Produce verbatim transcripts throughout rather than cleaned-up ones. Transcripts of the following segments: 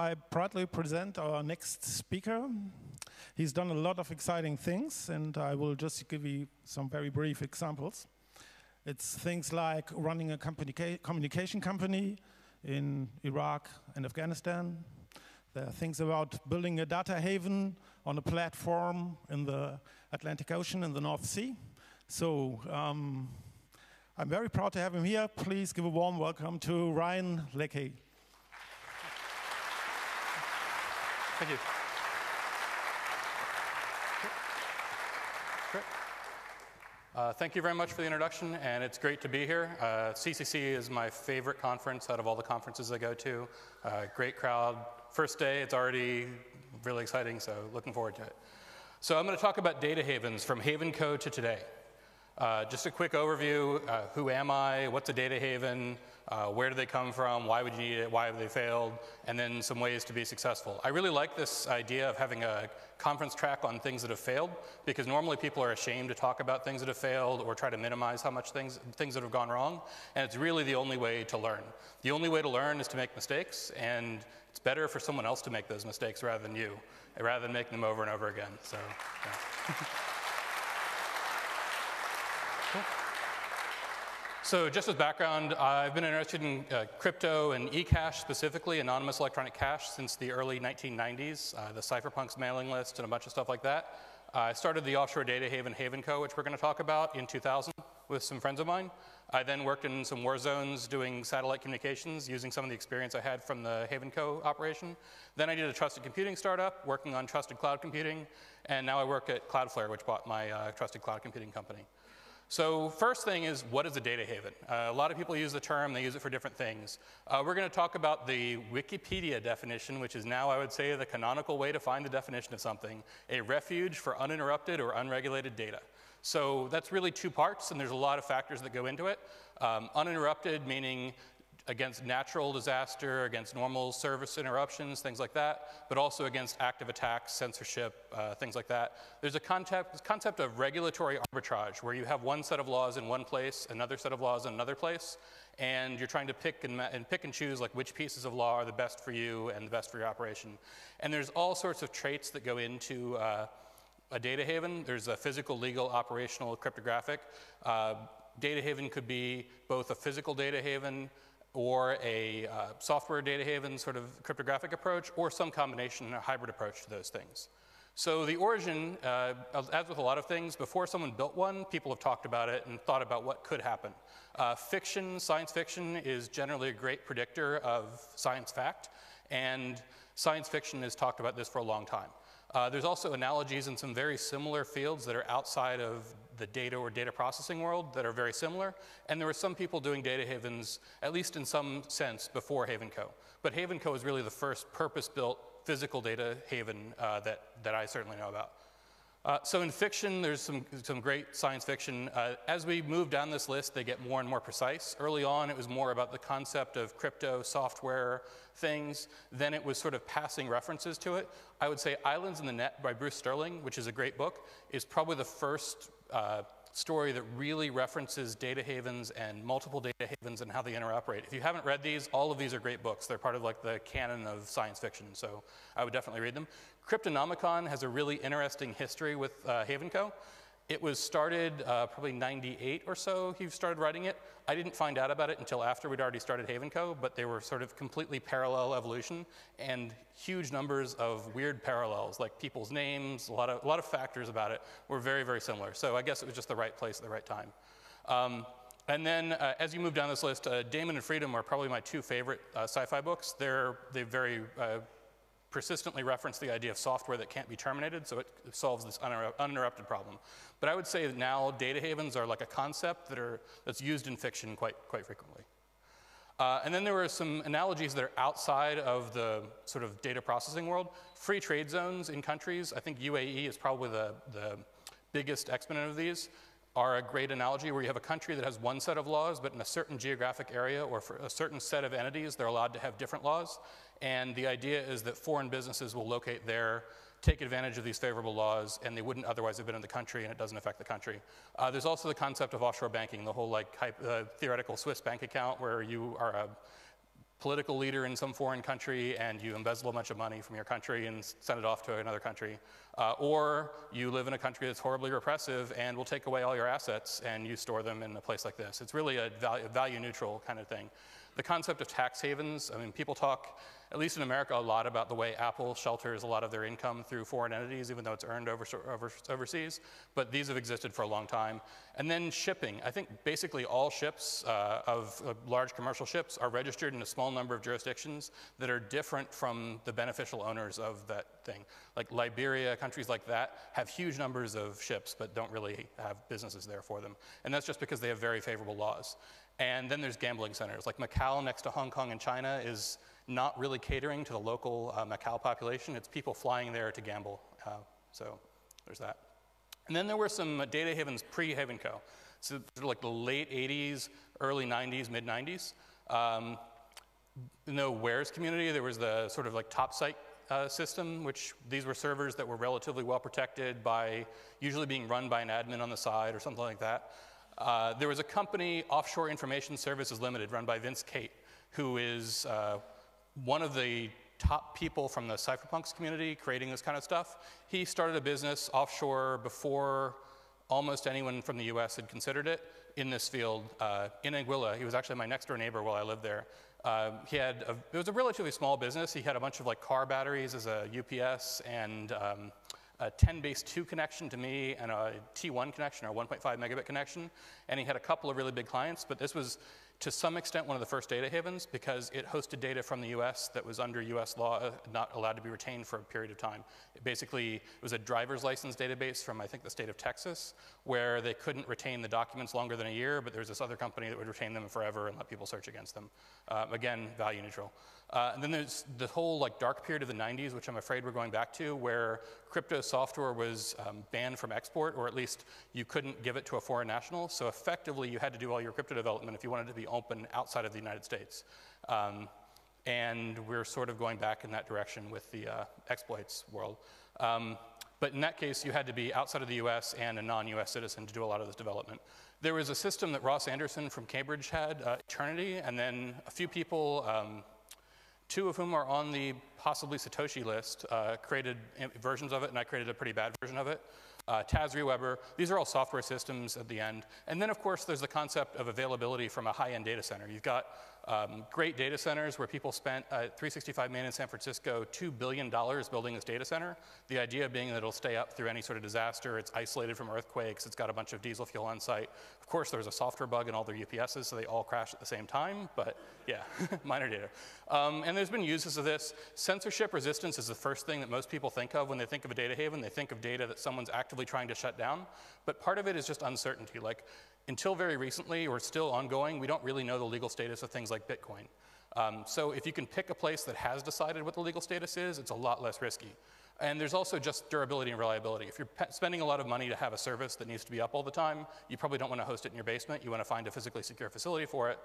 I proudly present our next speaker. He's done a lot of exciting things, and I will just give you some very brief examples. It's things like running a communica- communication company in Iraq and Afghanistan. There are things about building a data haven on a platform in the Atlantic Ocean and the North Sea. So um, I'm very proud to have him here. Please give a warm welcome to Ryan Lackey. Thank you. Great. Uh, thank you very much for the introduction, and it's great to be here. Uh, C C C is my favorite conference out of all the conferences I go to. Uh, great crowd. First day, it's already really exciting, so looking forward to it. So I'm going to talk about data havens from HavenCo to today. Uh, just a quick overview, uh, who am I, what's a data haven, Uh, where do they come from, why would you need it, why have they failed, and then some ways to be successful. I really like this idea of having a conference track on things that have failed, because normally people are ashamed to talk about things that have failed or try to minimize how much things, things that have gone wrong, and it's really the only way to learn. The only way to learn is to make mistakes, and it's better for someone else to make those mistakes rather than you, rather than making them over and over again. So, yeah. Cool. So just as background, I've been interested in uh, crypto and eCash specifically, anonymous electronic cash, since the early nineteen nineties, uh, the Cypherpunks mailing list and a bunch of stuff like that. Uh, I started the offshore data haven HavenCo, which we're going to talk about, in two thousand with some friends of mine. I then worked in some war zones doing satellite communications using some of the experience I had from the HavenCo operation. Then I did a trusted computing startup working on trusted cloud computing, and now I work at Cloudflare, which bought my uh, trusted cloud computing company. So first thing is, what is a data haven? Uh, a lot of people use the term, they use it for different things. Uh, we're going to talk about the Wikipedia definition, which is now, I would say, the canonical way to find the definition of something, a refuge for uninterrupted or unregulated data. So that's really two parts, and there's a lot of factors that go into it. Um, uninterrupted meaning against natural disaster, against normal service interruptions, things like that, but also against active attacks, censorship, uh, things like that. There's a concept, concept of regulatory arbitrage, where you have one set of laws in one place, another set of laws in another place, and you're trying to pick and, and pick and choose like which pieces of law are the best for you and the best for your operation. And there's all sorts of traits that go into uh, a data haven. There's a physical, legal, operational, cryptographic. Uh, data haven could be both a physical data haven, or a uh, software data haven sort of cryptographic approach, or some combination, a hybrid approach to those things. So the origin, uh, as with a lot of things, before someone built one, people have talked about it and thought about what could happen. Uh, fiction, science fiction, is generally a great predictor of science fact, and science fiction has talked about this for a long time. Uh, there's also analogies in some very similar fields that are outside of the data or data processing world that are very similar, and there were some people doing data havens, at least in some sense, before HavenCo. But HavenCo is really the first purpose-built physical data haven uh, that, that I certainly know about. Uh, so in fiction, there's some, some great science fiction. Uh, as we move down this list, they get more and more precise. Early on, it was more about the concept of crypto, software, things. Then it was sort of passing references to it. I would say Islands in the Net by Bruce Sterling, which is a great book, is probably the first uh, story that really references data havens and multiple data havens and how they interoperate. If you haven't read these, all of these are great books. They're part of like the canon of science fiction, so I would definitely read them. Cryptonomicon has a really interesting history with uh, HavenCo. It was started uh, probably ninety-eight or so, he started writing it. I didn't find out about it until after we'd already started HavenCo, but they were sort of completely parallel evolution and huge numbers of weird parallels, like people's names, a lot of, a lot of factors about it were very, very similar. So I guess it was just the right place at the right time. Um, And then, uh, as you move down this list, uh, Damon and Freedom are probably my two favorite uh, sci-fi books. They're, they very uh, persistently reference the idea of software that can't be terminated, so it solves this uninterrupted problem. But I would say that now data havens are like a concept that are, that's used in fiction quite, quite frequently. Uh, and then there were some analogies that are outside of the sort of data processing world. Free trade zones in countries, I think U A E is probably the, the biggest exponent of these, are a great analogy where you have a country that has one set of laws, but in a certain geographic area or for a certain set of entities, they're allowed to have different laws. And the idea is that foreign businesses will locate there, take advantage of these favorable laws, and they wouldn't otherwise have been in the country, and it doesn't affect the country. Uh, there's also the concept of offshore banking, the whole like hype, uh, theoretical Swiss bank account where you are a political leader in some foreign country and you embezzle a bunch of money from your country and send it off to another country. Uh, or you live in a country that's horribly repressive and will take away all your assets and you store them in a place like this. It's really a value, value neutral kind of thing. The concept of tax havens, I mean, people talk, at least in America, a lot about the way Apple shelters a lot of their income through foreign entities, even though it's earned over, over, overseas, but these have existed for a long time. And then shipping. I think basically all ships uh, of uh, large commercial ships are registered in a small number of jurisdictions that are different from the beneficial owners of that thing. Like Liberia, countries like that have huge numbers of ships, but don't really have businesses there for them. And that's just because they have very favorable laws. And then there's gambling centers. Like Macau next to Hong Kong and China is not really catering to the local uh, Macau population. It's people flying there to gamble. Uh, so there's that. And then there were some data havens pre-HavenCo. So like the late eighties, early nineties, mid nineties. Um, in the wares community, there was the sort of like top site Uh, system, which these were servers that were relatively well protected by usually being run by an admin on the side or something like that. Uh, there was a company, Offshore Information Services Limited, run by Vince Cate, who is uh, one of the top people from the Cypherpunks community creating this kind of stuff. He started a business offshore before almost anyone from the U S had considered it in this field. Uh, in Anguilla, he was actually my next door neighbor while I lived there. Uh, he had a, it was a relatively small business. He had a bunch of like car batteries as a U P S and um, a ten base two connection to me and a T one connection or one point five megabit connection. And he had a couple of really big clients, but this was to some extent one of the first data havens because it hosted data from the U S that was under U S law uh, not allowed to be retained for a period of time. It basically, it was a driver's license database from I think the state of Texas where they couldn't retain the documents longer than a year, but there was this other company that would retain them forever and let people search against them. Uh, again, value neutral. Uh, and then there's the whole like dark period of the nineties, which I'm afraid we're going back to, where crypto software was um, banned from export, or at least you couldn't give it to a foreign national. So effectively you had to do all your crypto development if you wanted it to be open outside of the United States. Um, and we're sort of going back in that direction with the uh, exploits world. Um, but in that case, you had to be outside of the U S and a non-U S citizen to do a lot of this development. There was a system that Ross Anderson from Cambridge had, uh, Eternity, and then a few people, um, two of whom are on the possibly Satoshi list, uh, created versions of it, and I created a pretty bad version of it. Uh, Tazri Weber, these are all software systems at the end. And then of course there's the concept of availability from a high-end data center. You've got um, great data centers where people spent uh, three sixty-five man in San Francisco two billion dollars building this data center. The idea being that it'll stay up through any sort of disaster, it's isolated from earthquakes, it's got a bunch of diesel fuel on site. Of course there's a software bug in all their U P Ss so they all crashed at the same time, but yeah, minor data. Um, and there's been uses of this. Censorship resistance is the first thing that most people think of when they think of a data haven. They think of data that someone's actively trying to shut down, but part of it is just uncertainty. Like until very recently, or still ongoing, we don't really know the legal status of things like Bitcoin. Um, so if you can pick a place that has decided what the legal status is, it's a lot less risky. And there's also just durability and reliability. If you're spending a lot of money to have a service that needs to be up all the time, you probably don't want to host it in your basement. You want to find a physically secure facility for it.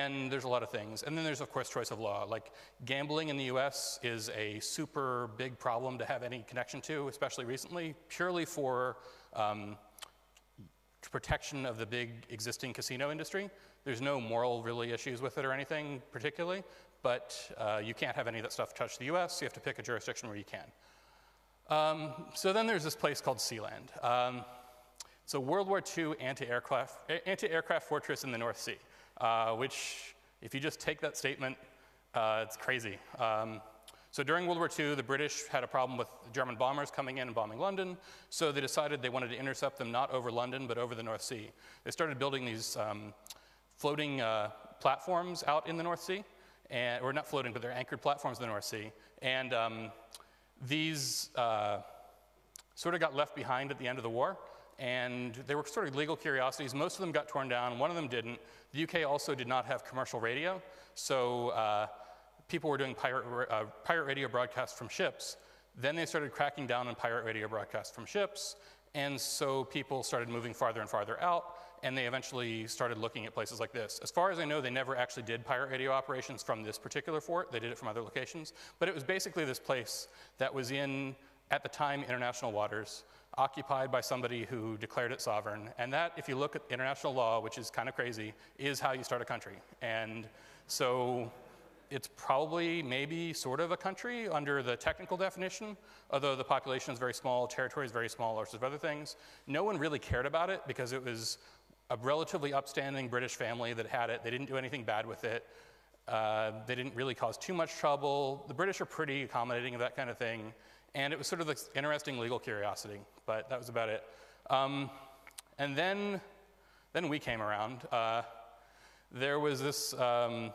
And there's a lot of things. And then there's, of course, choice of law. Like gambling in the U S is a super big problem to have any connection to, especially recently, purely for um, protection of the big existing casino industry. There's no moral really issues with it or anything particularly, but uh, you can't have any of that stuff touch the U S. You have to pick a jurisdiction where you can. Um, so then there's this place called Sealand. Um, it's a World War Two anti-aircraft, anti-aircraft fortress in the North Sea, uh, which if you just take that statement, uh, it's crazy. Um, so during World War Two, the British had a problem with German bombers coming in and bombing London, so they decided they wanted to intercept them not over London, but over the North Sea. They started building these um, floating uh, platforms out in the North Sea, and, or not floating, but they're anchored platforms in the North Sea. And um, These uh, sort of got left behind at the end of the war, and they were sort of legal curiosities. Most of them got torn down, one of them didn't. The U K also did not have commercial radio, so uh, people were doing pirate, uh, pirate radio broadcasts from ships. Then they started cracking down on pirate radio broadcasts from ships, and so people started moving farther and farther out, and they eventually started looking at places like this. As far as I know, they never actually did pirate radio operations from this particular fort. They did it from other locations. But it was basically this place that was in, at the time, international waters, occupied by somebody who declared it sovereign. And that, if you look at international law, which is kind of crazy, is how you start a country. And so it's probably maybe sort of a country under the technical definition, although the population is very small, territory is very small, all sorts of other things. No one really cared about it because it was a relatively upstanding British family that had it. They didn't do anything bad with it. Uh, they didn't really cause too much trouble. The British are pretty accommodating of that kind of thing. And it was sort of this interesting legal curiosity, but that was about it. Um, and then, then we came around. Uh, there was this um,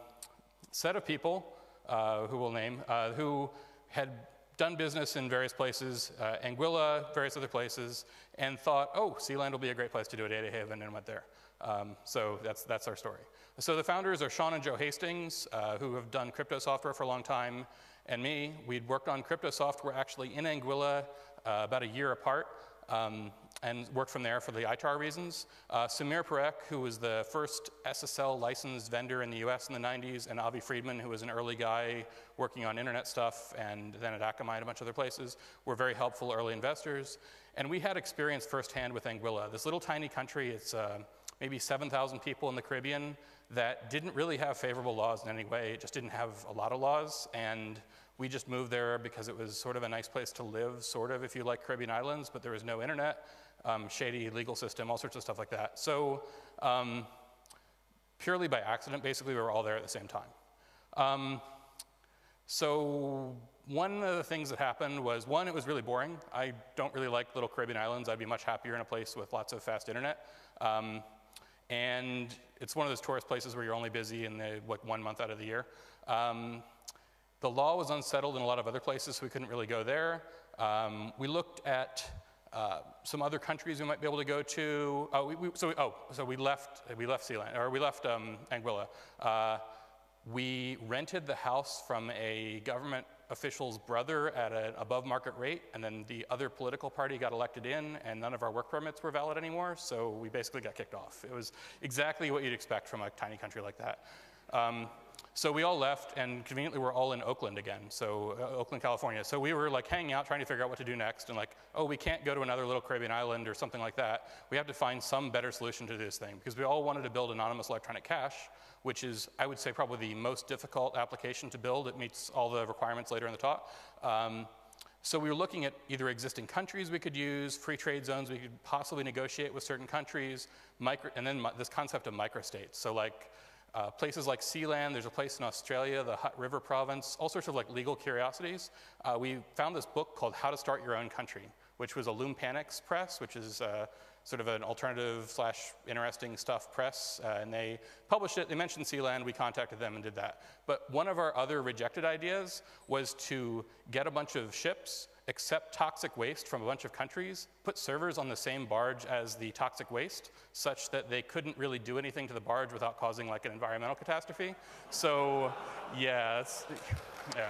set of people, uh, who we'll name, uh, who had done business in various places, uh, Anguilla, various other places, and thought, oh, Sealand will be a great place to do a data haven, and went there. Um, so that's, that's our story. So the founders are Sean and Joe Hastings, uh, who have done crypto software for a long time, and me. We'd worked on crypto software actually in Anguilla uh, about a year apart, um, and worked from there for the I T A R reasons. Uh, Samir Parekh, who was the first S S L licensed vendor in the U S in the nineties, and Avi Friedman, who was an early guy working on internet stuff and then at Akamai and a bunch of other places, were very helpful early investors. And we had experience firsthand with Anguilla. This little tiny country, it's uh, maybe seven thousand people in the Caribbean, that didn't really have favorable laws in any way. It just didn't have a lot of laws, and we just moved there because it was sort of a nice place to live, sort of, if you like Caribbean islands, but there was no internet, um, shady legal system, all sorts of stuff like that. So um, purely by accident, basically, we were all there at the same time. Um, so one of the things that happened was, one, it was really boring. I don't really like little Caribbean islands. I'd be much happier in a place with lots of fast internet. Um, and it's one of those tourist places where you're only busy in the, like, one month out of the year. Um, the law was unsettled in a lot of other places, so we couldn't really go there. Um, we looked at uh, some other countries we might be able to go to. Oh, we, we, so, we, oh, so we left we left Sealand, or we left um, Anguilla. Uh, we rented the house from a government official's brother at an above market rate, and then the other political party got elected in, and none of our work permits were valid anymore, so we basically got kicked off. It was exactly what you'd expect from a tiny country like that. Um, so we all left, and conveniently we're all in Oakland again, so uh, Oakland, California. So we were like hanging out, trying to figure out what to do next, and like, oh, we can't go to another little Caribbean island or something like that. We have to find some better solution to this thing, because we all wanted to build anonymous electronic cash, which is, I would say, probably the most difficult application to build. It meets all the requirements later in the talk. Um, so we were looking at either existing countries we could use, free trade zones we could possibly negotiate with certain countries, micro, and then this concept of microstates. So like uh, places like Sealand, there's a place in Australia, the Hutt River province, all sorts of like legal curiosities. Uh, we found this book called How to Start Your Own Country, which was a Loompanics press, which is uh, sort of an alternative slash interesting stuff press, uh, and they published it. They mentioned Sealand. We contacted them and did that. But one of our other rejected ideas was to get a bunch of ships, accept toxic waste from a bunch of countries, put servers on the same barge as the toxic waste, such that they couldn't really do anything to the barge without causing like an environmental catastrophe. So, yeah, that's, yeah,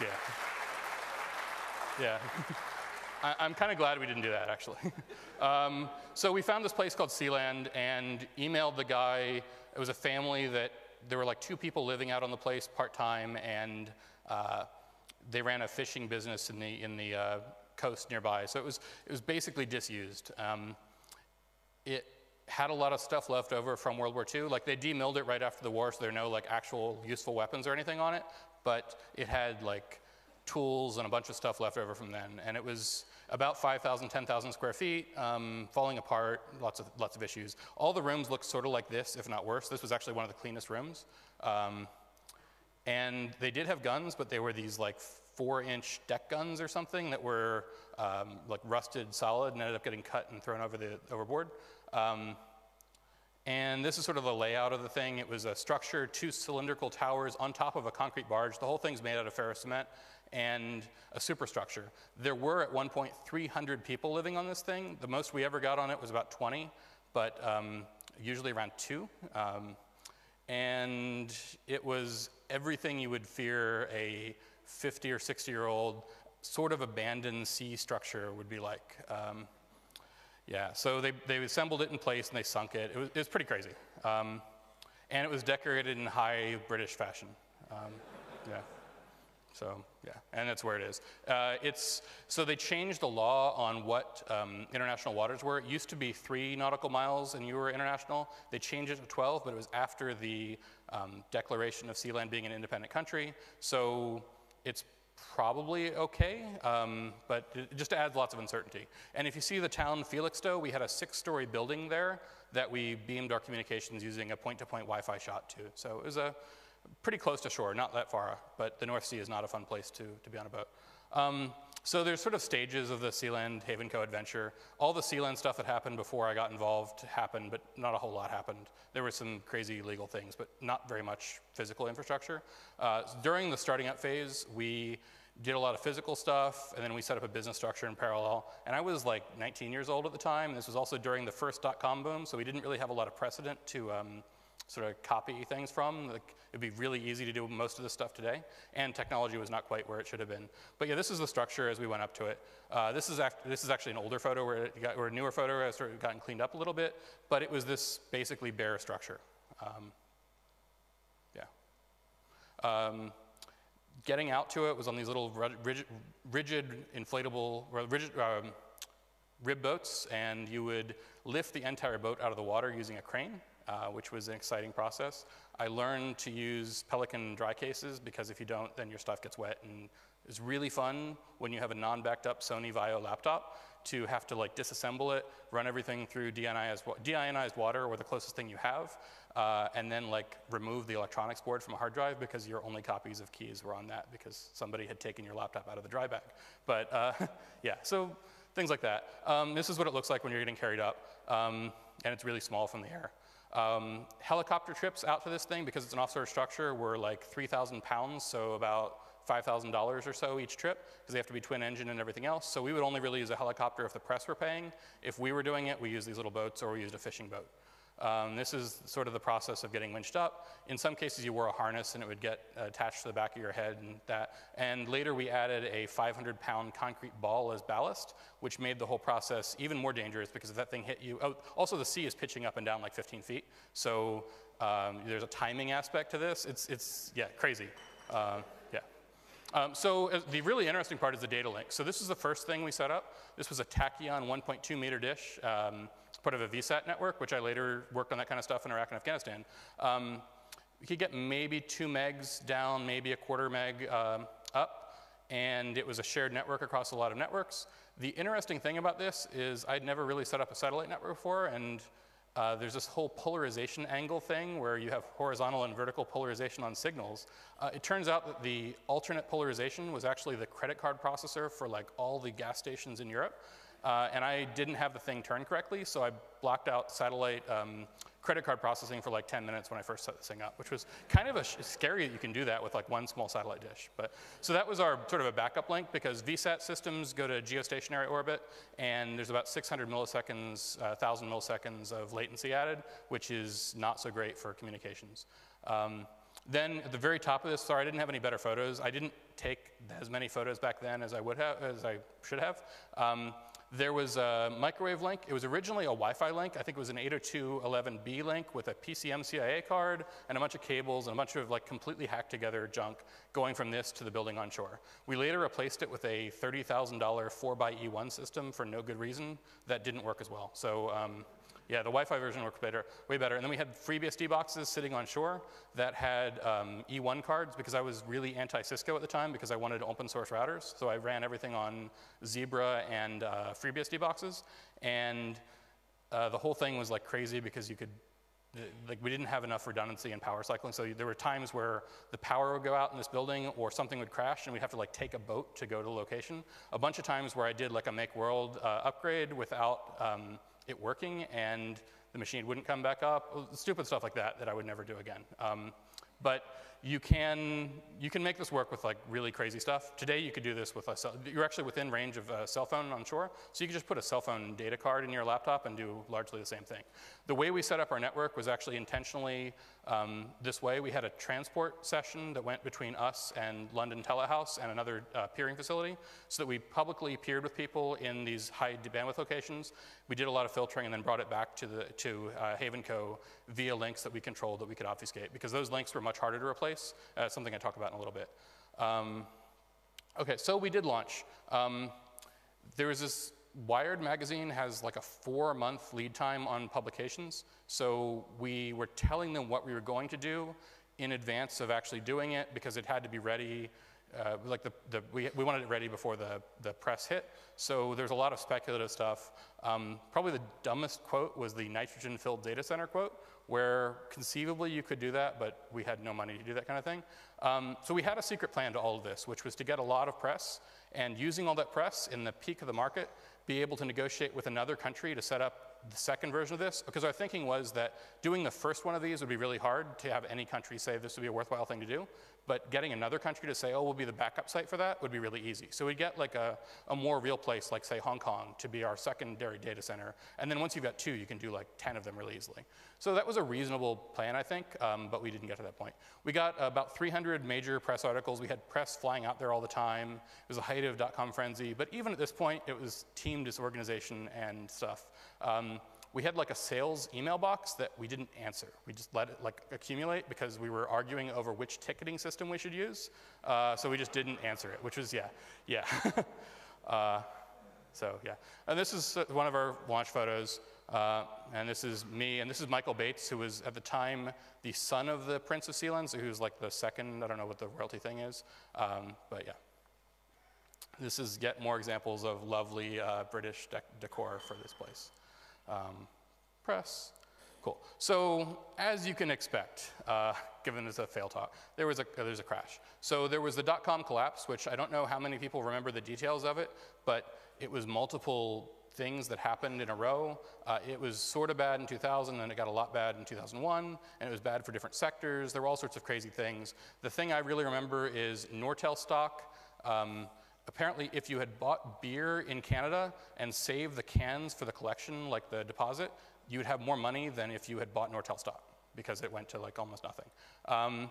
yeah, yeah. I'm kind of glad we didn't do that, actually. um, so we found this place called Sealand and emailed the guy. It was a family that there were like two people living out on the place part-time, and uh, they ran a fishing business in the in the uh, coast nearby. So it was it was basically disused. Um, it had a lot of stuff left over from World War Two. Like they demilled it right after the war, so there are no like actual useful weapons or anything on it. But it had like tools and a bunch of stuff left over from then, and it was about five thousand, ten thousand square feet, um, falling apart, lots of lots of issues. All the rooms looked sort of like this, if not worse. This was actually one of the cleanest rooms, um, and they did have guns, but they were these like four-inch deck guns or something that were um, like rusted solid and ended up getting cut and thrown over the overboard. Um, And this is sort of the layout of the thing. It was a structure, two cylindrical towers on top of a concrete barge. The whole thing's made out of ferro cement and a superstructure. There were at one point three hundred people living on this thing. The most we ever got on it was about twenty, but um, usually around two. Um, and it was everything you would fear a fifty or sixty year old sort of abandoned sea structure would be like. Um, Yeah, so they, they assembled it in place and they sunk it. It was, it was pretty crazy. Um, and it was decorated in high British fashion. Um, yeah, So yeah, and that's where it is. Uh, it's, so they changed the law on what um, international waters were. It used to be three nautical miles and you were international. They changed it to twelve, but it was after the um, declaration of Sealand being an independent country. So it's probably okay, um, but it just adds lots of uncertainty. And if you see the town Felixstowe, we had a six-story building there that we beamed our communications using a point-to-point Wi-Fi shot to. So it was a pretty close to shore, not that far, but the North Sea is not a fun place to, to be on a boat. Um, so there's sort of stages of the Sealand HavenCo adventure. All the Sealand stuff that happened before I got involved happened, but not a whole lot happened. There were some crazy legal things, but not very much physical infrastructure. Uh, during the starting up phase, we did a lot of physical stuff, and then we set up a business structure in parallel. And I was like nineteen years old at the time, and this was also during the first dot-com boom, so we didn't really have a lot of precedent to um, sort of copy things from. Like, it'd be really easy to do most of this stuff today, and technology was not quite where it should have been. But yeah, this is the structure as we went up to it. Uh, this is after, this is actually an older photo, where it got, or a newer photo, has sort of gotten cleaned up a little bit, but it was this basically bare structure. Um, yeah. Um, getting out to it was on these little rigid, rigid inflatable, rigid, um, rib boats, and you would lift the entire boat out of the water using a crane. Uh, which was an exciting process. I learned to use Pelican dry cases, because if you don't, then your stuff gets wet, and it's really fun when you have a non-backed up Sony Vaio laptop to have to like disassemble it, run everything through deionized, deionized water or the closest thing you have, uh, and then like remove the electronics board from a hard drive because your only copies of keys were on that because somebody had taken your laptop out of the dry bag. But uh, yeah, so things like that. Um, this is what it looks like when you're getting carried up, um, and it's really small from the air. Um, helicopter trips out to this thing, because it's an offshore structure, were like three thousand pounds, so about five thousand dollars or so each trip, because they have to be twin engine and everything else. So we would only really use a helicopter if the press were paying. If we were doing it, we used these little boats, or we used a fishing boat. Um, this is sort of the process of getting winched up. In some cases, you wore a harness and it would get uh, attached to the back of your head and that. And later we added a five hundred pound concrete ball as ballast, which made the whole process even more dangerous, because if that thing hit you, oh, also the sea is pitching up and down like fifteen feet. So um, there's a timing aspect to this. It's, it's yeah, crazy. Uh, yeah. Um, so uh, the really interesting part is the data link. So this is the first thing we set up. This was a Tachyon one point two meter dish. Um, part of a V SAT network, which I later worked on that kind of stuff in Iraq and Afghanistan. Um, we could get maybe two megs down, maybe a quarter meg um, up, and it was a shared network across a lot of networks. The interesting thing about this is I'd never really set up a satellite network before, and uh, there's this whole polarization angle thing where you have horizontal and vertical polarization on signals. Uh, it turns out that the alternate polarization was actually the credit card processor for like all the gas stations in Europe. Uh, and I didn't have the thing turned correctly, so I blocked out satellite um, credit card processing for like ten minutes when I first set this thing up, which was kind of a sh scary that you can do that with like one small satellite dish. But so that was our sort of a backup link, because V SAT systems go to geostationary orbit, and there's about six hundred milliseconds, uh, one thousand milliseconds of latency added, which is not so great for communications. Um, Then at the very top of this, sorry, I didn't have any better photos. I didn't take as many photos back then as I would have, as I should have. Um, there was a microwave link. It was originally a Wi-Fi link. I think it was an eight oh two dot eleven B link with a P C M C I A card and a bunch of cables and a bunch of like completely hacked together junk going from this to the building on shore. We later replaced it with a thirty thousand dollar four by E one system for no good reason that didn't work as well. So. Um, Yeah, the Wi-Fi version worked better, way better. And then we had FreeBSD boxes sitting on shore that had um, E one cards, because I was really anti-Cisco at the time because I wanted open source routers. So I ran everything on Zebra and uh, FreeBSD boxes. And uh, the whole thing was like crazy because you could, like we didn't have enough redundancy in power cycling. So there were times where the power would go out in this building or something would crash and we'd have to like take a boat to go to the location. A bunch of times where I did like a make world uh, upgrade without, um, it working, and the machine wouldn't come back up, stupid stuff like that that I would never do again. Um, but you can you can make this work with like really crazy stuff. Today you could do this with a cell, you're actually within range of a cell phone on shore, so you could just put a cell phone data card in your laptop and do largely the same thing. The way we set up our network was actually intentionally um, this way. We had a transport session that went between us and London Telehouse and another uh, peering facility, so that we publicly peered with people in these high bandwidth locations. We did a lot of filtering and then brought it back to the to uh, HavenCo via links that we controlled that we could obfuscate, because those links were much harder to replace. Uh, something I talk about in a little bit. Um, Okay, so we did launch. Um, there was this, Wired magazine has like a four-month lead time on publications. So we were telling them what we were going to do in advance of actually doing it because it had to be ready. Uh, like the, the, we, we wanted it ready before the, the press hit. So there's a lot of speculative stuff. Um, probably the dumbest quote was the nitrogen-filled data center quote, where conceivably you could do that, but we had no money to do that kind of thing. Um, so we had a secret plan to all of this, which was to get a lot of press, and using all that press in the peak of the market, be able to negotiate with another country to set up the second version of this, because our thinking was that doing the first one of these would be really hard to have any country say this would be a worthwhile thing to do, but getting another country to say, oh, we'll be the backup site for that would be really easy. So we'd get like a, a more real place, like say Hong Kong, to be our secondary data center, and then once you've got two, you can do like ten of them really easily. So that was a reasonable plan, I think, um, but we didn't get to that point. We got about three hundred major press articles. We had press flying out there all the time. It was a height of dot-com frenzy, but even at this point, it was team disorganization and stuff. Um, we had like a sales email box that we didn't answer. We just let it like accumulate because we were arguing over which ticketing system we should use. Uh, so we just didn't answer it, which was, yeah, yeah. uh, so yeah, and this is one of our launch photos. Uh, and this is me, and this is Michael Bates, who was at the time the son of the Prince of Sealand, so he was like the second, I don't know what the royalty thing is, um, but yeah. This is yet more examples of lovely uh, British dec decor for this place. Um, press, cool. So as you can expect, uh, given this a fail talk, there was a, uh, there's a crash. So there was the dot-com collapse, which I don't know how many people remember the details of it, but it was multiple things that happened in a row. Uh, it was sort of bad in two thousand, and it got a lot bad in two thousand one, and it was bad for different sectors. There were all sorts of crazy things. The thing I really remember is Nortel stock. Um, Apparently, if you had bought beer in Canada and saved the cans for the collection, like the deposit, you would have more money than if you had bought Nortel stock because it went to like almost nothing. Um,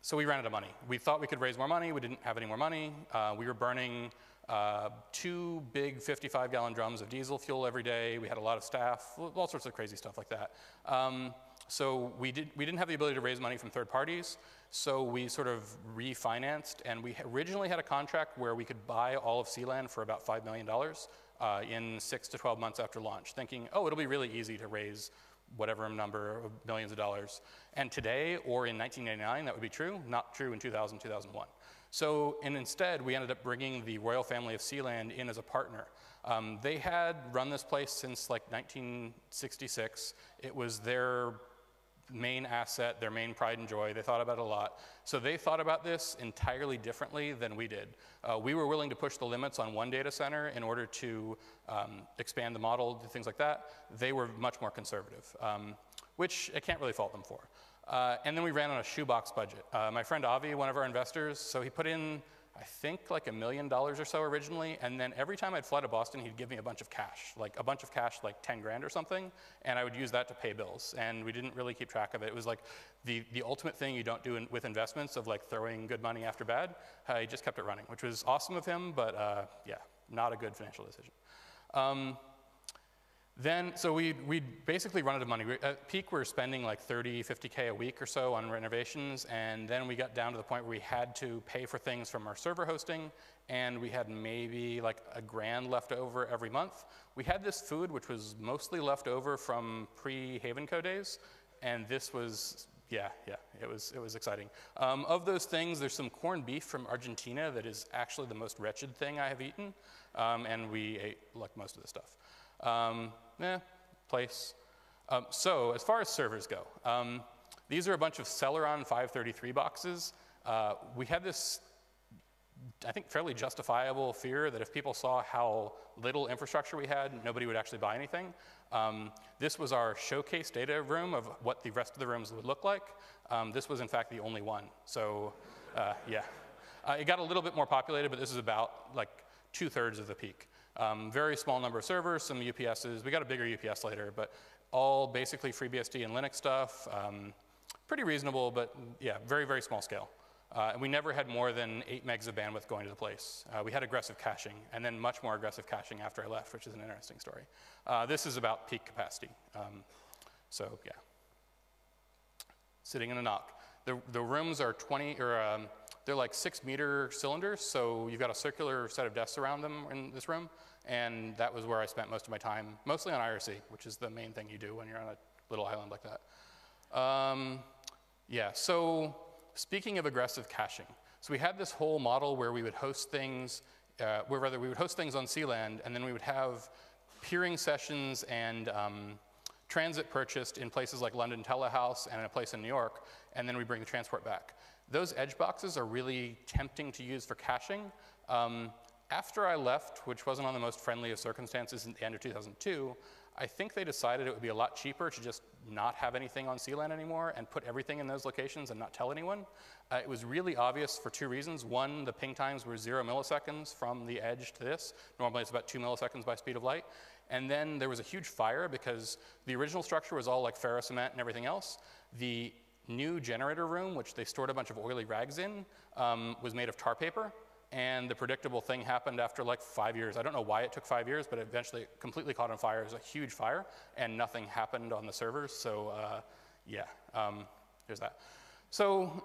so we ran out of money. We thought we could raise more money. We didn't have any more money. Uh, we were burning uh, two big fifty-five gallon drums of diesel fuel every day. We had a lot of staff, all sorts of crazy stuff like that. Um, So we, did, we didn't have the ability to raise money from third parties, so we sort of refinanced, and we originally had a contract where we could buy all of Sealand for about five million dollars uh, in six to twelve months after launch, thinking, oh, it'll be really easy to raise whatever number of millions of dollars. And today, or in nineteen ninety-nine, that would be true, not true in two thousand, two thousand one. So, and instead, we ended up bringing the royal family of Sealand in as a partner. Um, they had run this place since like nineteen sixty-six. It was their main asset, their main pride and joy. They thought about it a lot. So they thought about this entirely differently than we did. Uh, we were willing to push the limits on one data center in order to um, expand the model, do things like that. They were much more conservative, um, which I can't really fault them for. Uh, and then we ran on a shoebox budget. Uh, my friend Avi, one of our investors, so he put in, I think, like a million dollars or so originally, and then every time I'd fly to Boston, he'd give me a bunch of cash, like a bunch of cash, like ten grand or something, and I would use that to pay bills, and we didn't really keep track of it. It was like the, the ultimate thing you don't do in, with investments of like throwing good money after bad. Uh, he just kept it running, which was awesome of him, but uh, yeah, not a good financial decision. Um, Then, so we we'd basically run out of money. We, at peak, we were spending like thirty, fifty K a week or so on renovations, and then we got down to the point where we had to pay for things from our server hosting, and we had maybe like a grand left over every month. We had this food, which was mostly left over from pre-HavenCo days, and this was, yeah, yeah, it was, it was exciting. Um, of those things, there's some corned beef from Argentina that is actually the most wretched thing I have eaten, um, and we ate like most of the stuff. Um, eh, place. Um, so as far as servers go, um, these are a bunch of Celeron five thirty-three boxes. Uh, we had this, I think, fairly justifiable fear that if people saw how little infrastructure we had, nobody would actually buy anything. Um, this was our showcase data room of what the rest of the rooms would look like. Um, this was, in fact, the only one. So uh, yeah, uh, it got a little bit more populated, but this is about like two thirds of the peak. Um, very small number of servers, some U P Ss. We got a bigger U P S later, but all basically FreeBSD and Linux stuff. Um, pretty reasonable, but yeah, very, very small scale. Uh, and we never had more than eight megs of bandwidth going to the place. Uh, we had aggressive caching, and then much more aggressive caching after I left, which is an interesting story. Uh, this is about peak capacity. Um, so yeah, sitting in a knock. The, the rooms are 20 or um, They're like six meter cylinders, so you've got a circular set of desks around them in this room, and that was where I spent most of my time, mostly on I R C, which is the main thing you do when you're on a little island like that. Um, yeah, so speaking of aggressive caching, so we had this whole model where we would host things, uh, where rather we would host things on Sealand, and then we would have peering sessions and um, transit purchased in places like London Telehouse and in a place in New York, and then we bring the transport back. Those edge boxes are really tempting to use for caching. Um, after I left, which wasn't on the most friendly of circumstances in the end of two thousand two, I think they decided it would be a lot cheaper to just not have anything on Sealand anymore and put everything in those locations and not tell anyone. Uh, it was really obvious for two reasons. One, the ping times were zero milliseconds from the edge to this. Normally it's about two milliseconds by speed of light. And then there was a huge fire because the original structure was all like ferrocement and everything else. The new generator room, which they stored a bunch of oily rags in, um, was made of tar paper. And the predictable thing happened after like five years. I don't know why it took five years, but eventually it completely caught on fire. It was a huge fire, and nothing happened on the servers. So uh, yeah, um, there's that. So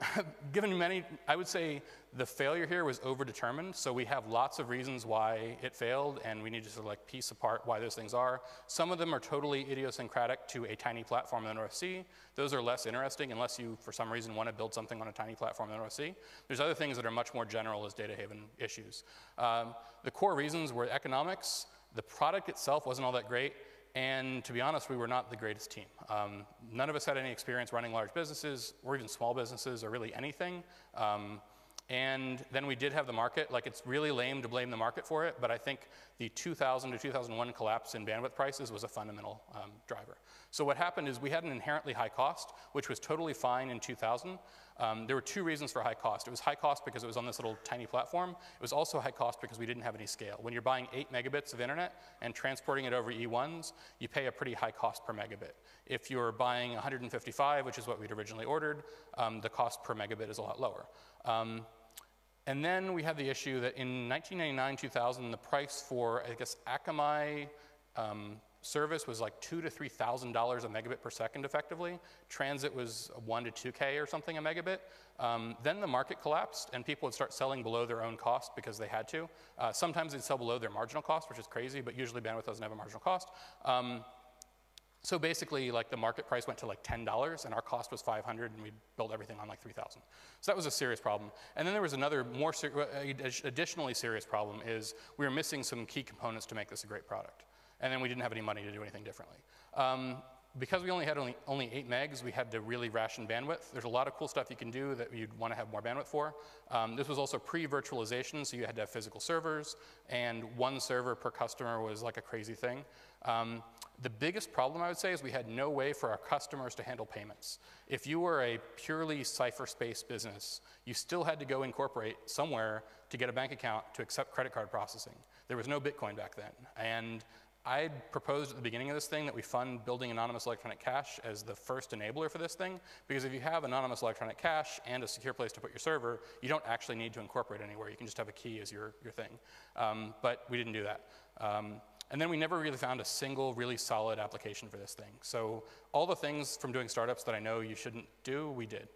given many, I would say the failure here was overdetermined. So we have lots of reasons why it failed, and we need to sort of like piece apart why those things are. Some of them are totally idiosyncratic to a tiny platform in the North Sea. Those are less interesting unless you, for some reason, want to build something on a tiny platform in the North Sea. There's other things that are much more general as data haven issues. Um, the core reasons were economics. The product itself wasn't all that great. And to be honest, we were not the greatest team. Um, none of us had any experience running large businesses or even small businesses or really anything. Um, and then we did have the market. Like, it's really lame to blame the market for it, but I think the two thousand to two thousand one collapse in bandwidth prices was a fundamental um, driver. So what happened is we had an inherently high cost, which was totally fine in two thousand. Um, there were two reasons for high cost. It was high cost because it was on this little tiny platform. It was also high cost because we didn't have any scale. When you're buying eight megabits of internet and transporting it over E ones, you pay a pretty high cost per megabit. If you're buying one hundred fifty-five, which is what we'd originally ordered, um, the cost per megabit is a lot lower. Um, and then we had the issue that in nineteen ninety-nine, two thousand, the price for, I guess, Akamai, um, service was like two to three thousand dollars a megabit per second, effectively. Transit was one to two K or something a megabit. Um, then the market collapsed, and people would start selling below their own cost because they had to. Uh, sometimes they'd sell below their marginal cost, which is crazy, but usually bandwidth doesn't have a marginal cost. Um, so basically, like, the market price went to like ten dollars, and our cost was five hundred, and we built everything on like three thousand. So that was a serious problem. And then there was another more ser additionally serious problem is we were missing some key components to make this a great product. And then we didn't have any money to do anything differently. Um, because we only had only, only eight megs, we had to really ration bandwidth. There's a lot of cool stuff you can do that you'd want to have more bandwidth for. Um, this was also pre-virtualization, so you had to have physical servers, and one server per customer was like a crazy thing. Um, the biggest problem, I would say, is we had no way for our customers to handle payments. If you were a purely cypher-based business, you still had to go incorporate somewhere to get a bank account to accept credit card processing. There was no Bitcoin back then. And I proposed at the beginning of this thing that we fund building anonymous electronic cash as the first enabler for this thing, because if you have anonymous electronic cash and a secure place to put your server, you don't actually need to incorporate anywhere. You can just have a key as your, your thing. Um, but we didn't do that. Um, and then we never really found a single really solid application for this thing. So all the things from doing startups that I know you shouldn't do, we did.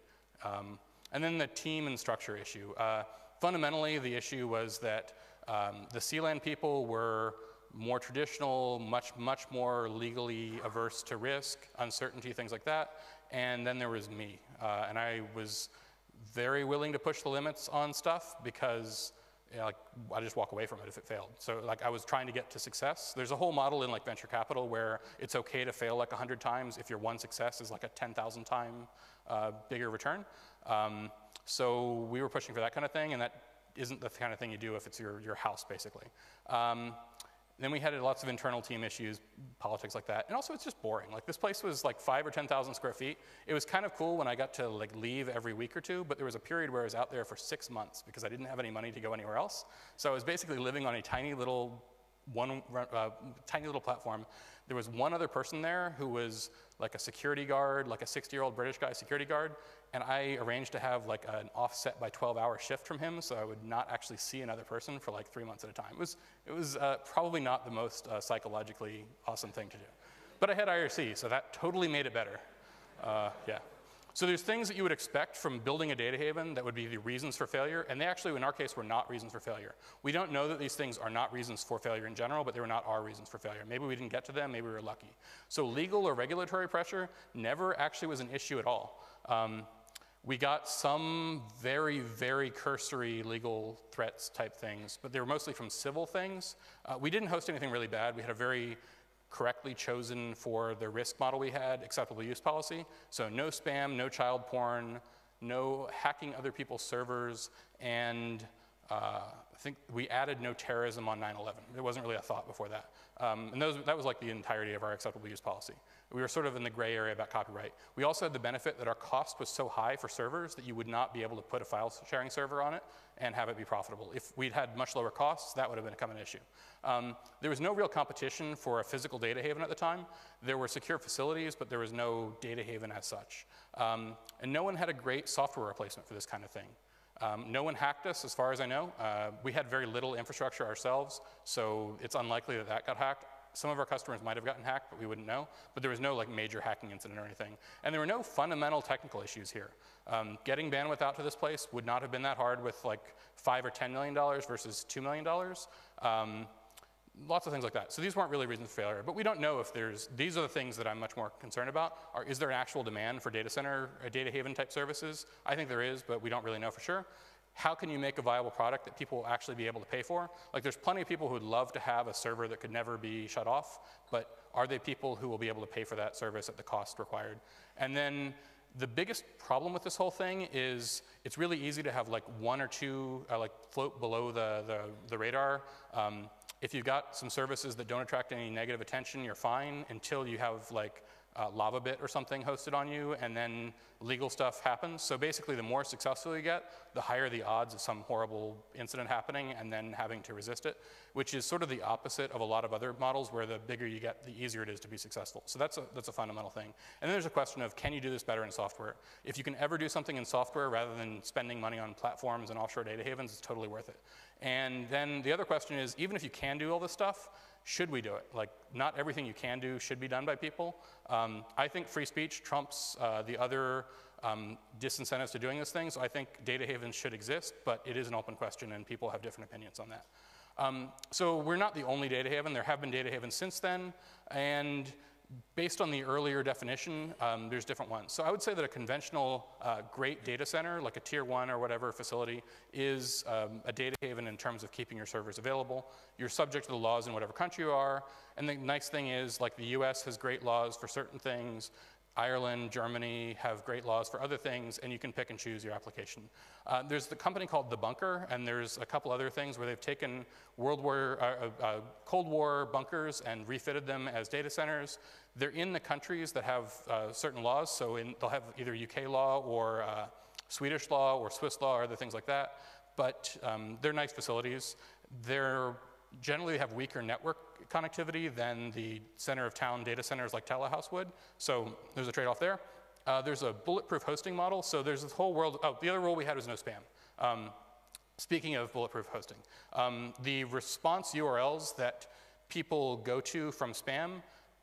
Um, and then the team and structure issue. Uh, fundamentally, the issue was that um, the Sealand people were more traditional, much, much more legally averse to risk, uncertainty, things like that. And then there was me. Uh, and I was very willing to push the limits on stuff because, you know, like, I just walk away from it if it failed. So like, I was trying to get to success. There's a whole model in like venture capital where it's okay to fail like a hundred times if your one success is like a ten thousand time uh, bigger return. Um, so we were pushing for that kind of thing, and that isn't the kind of thing you do if it's your, your house, basically. Um, Then we had lots of internal team issues, politics like that. And also it's just boring. Like, this place was like five or ten thousand square feet. It was kind of cool when I got to like leave every week or two, but there was a period where I was out there for six months because I didn't have any money to go anywhere else. So I was basically living on a tiny little one, uh, tiny little platform. There was one other person there who was like a security guard, like a sixty-year-old British guy security guard. And I arranged to have like an offset by twelve hour shift from him, so I would not actually see another person for like three months at a time. It was, it was uh, probably not the most uh, psychologically awesome thing to do. But I had I R C, so that totally made it better. Uh, yeah. So there's things that you would expect from building a data haven that would be the reasons for failure, and they actually, in our case, were not reasons for failure. We don't know that these things are not reasons for failure in general, but they were not our reasons for failure. Maybe we didn't get to them, maybe we were lucky. So legal or regulatory pressure never actually was an issue at all. Um, we got some very, very cursory legal threats type things, but they were mostly from civil things. Uh, we didn't host anything really bad. We had a very correctly chosen for the risk model we had, acceptable use policy. So no spam, no child porn, no hacking other people's servers, and uh, I think we added no terrorism on nine eleven. It wasn't really a thought before that. Um, and those, that was like the entirety of our acceptable use policy. We were sort of in the gray area about copyright. We also had the benefit that our cost was so high for servers that you would not be able to put a file sharing server on it and have it be profitable. If we'd had much lower costs, that would have become an issue. Um, there was no real competition for a physical data haven at the time. There were secure facilities, but there was no data haven as such. Um, and no one had a great software replacement for this kind of thing. Um, no one hacked us, as far as I know. Uh, we had very little infrastructure ourselves, so it's unlikely that that got hacked. Some of our customers might have gotten hacked, but we wouldn't know. But there was no like major hacking incident or anything. And there were no fundamental technical issues here. Um, getting bandwidth out to this place would not have been that hard with like five or ten million dollars versus two million dollars. Um, lots of things like that. So these weren't really reasons for failure. But we don't know if there's, these are the things that I'm much more concerned about. Are, is there an actual demand for data center, uh, data haven type services? I think there is, but we don't really know for sure. How can you make a viable product that people will actually be able to pay for? Like there's plenty of people who would love to have a server that could never be shut off, but are they people who will be able to pay for that service at the cost required? And then the biggest problem with this whole thing is it's really easy to have like one or two uh, like float below the, the, the radar. Um, if you've got some services that don't attract any negative attention, you're fine until you have like Uh, LavaBit or something hosted on you, and then legal stuff happens. So basically, the more successful you get, the higher the odds of some horrible incident happening and then having to resist it, which is sort of the opposite of a lot of other models where the bigger you get, the easier it is to be successful. So that's a, that's a fundamental thing. And then there's a question of, can you do this better in software? If you can ever do something in software rather than spending money on platforms and offshore data havens, it's totally worth it. And then the other question is, even if you can do all this stuff, should we do it? Like, not everything you can do should be done by people. Um, I think free speech trumps uh, the other um, disincentives to doing this thing, so I think data havens should exist, but it is an open question and people have different opinions on that. Um, so we're not the only data haven. There have been data havens since then, and based on the earlier definition, um, there's different ones. So I would say that a conventional uh, great data center, like a tier one or whatever facility, is um, a data haven in terms of keeping your servers available. You're subject to the laws in whatever country you are. And the nice thing is, like the U S has great laws for certain things. Ireland, Germany have great laws for other things, and you can pick and choose your application. Uh, there's the company called The Bunker, and there's a couple other things where they've taken World War, uh, uh, Cold War bunkers and refitted them as data centers. They're in the countries that have uh, certain laws, so in, they'll have either U K law or uh, Swedish law or Swiss law or other things like that, but um, they're nice facilities. They're generally have weaker network connectivity than the center of town data centers like Telehouse would. So there's a trade-off there. Uh, there's a bulletproof hosting model. So there's this whole world. Oh, the other rule we had was no spam. Um, speaking of bulletproof hosting, um, the response U R Ls that people go to from spam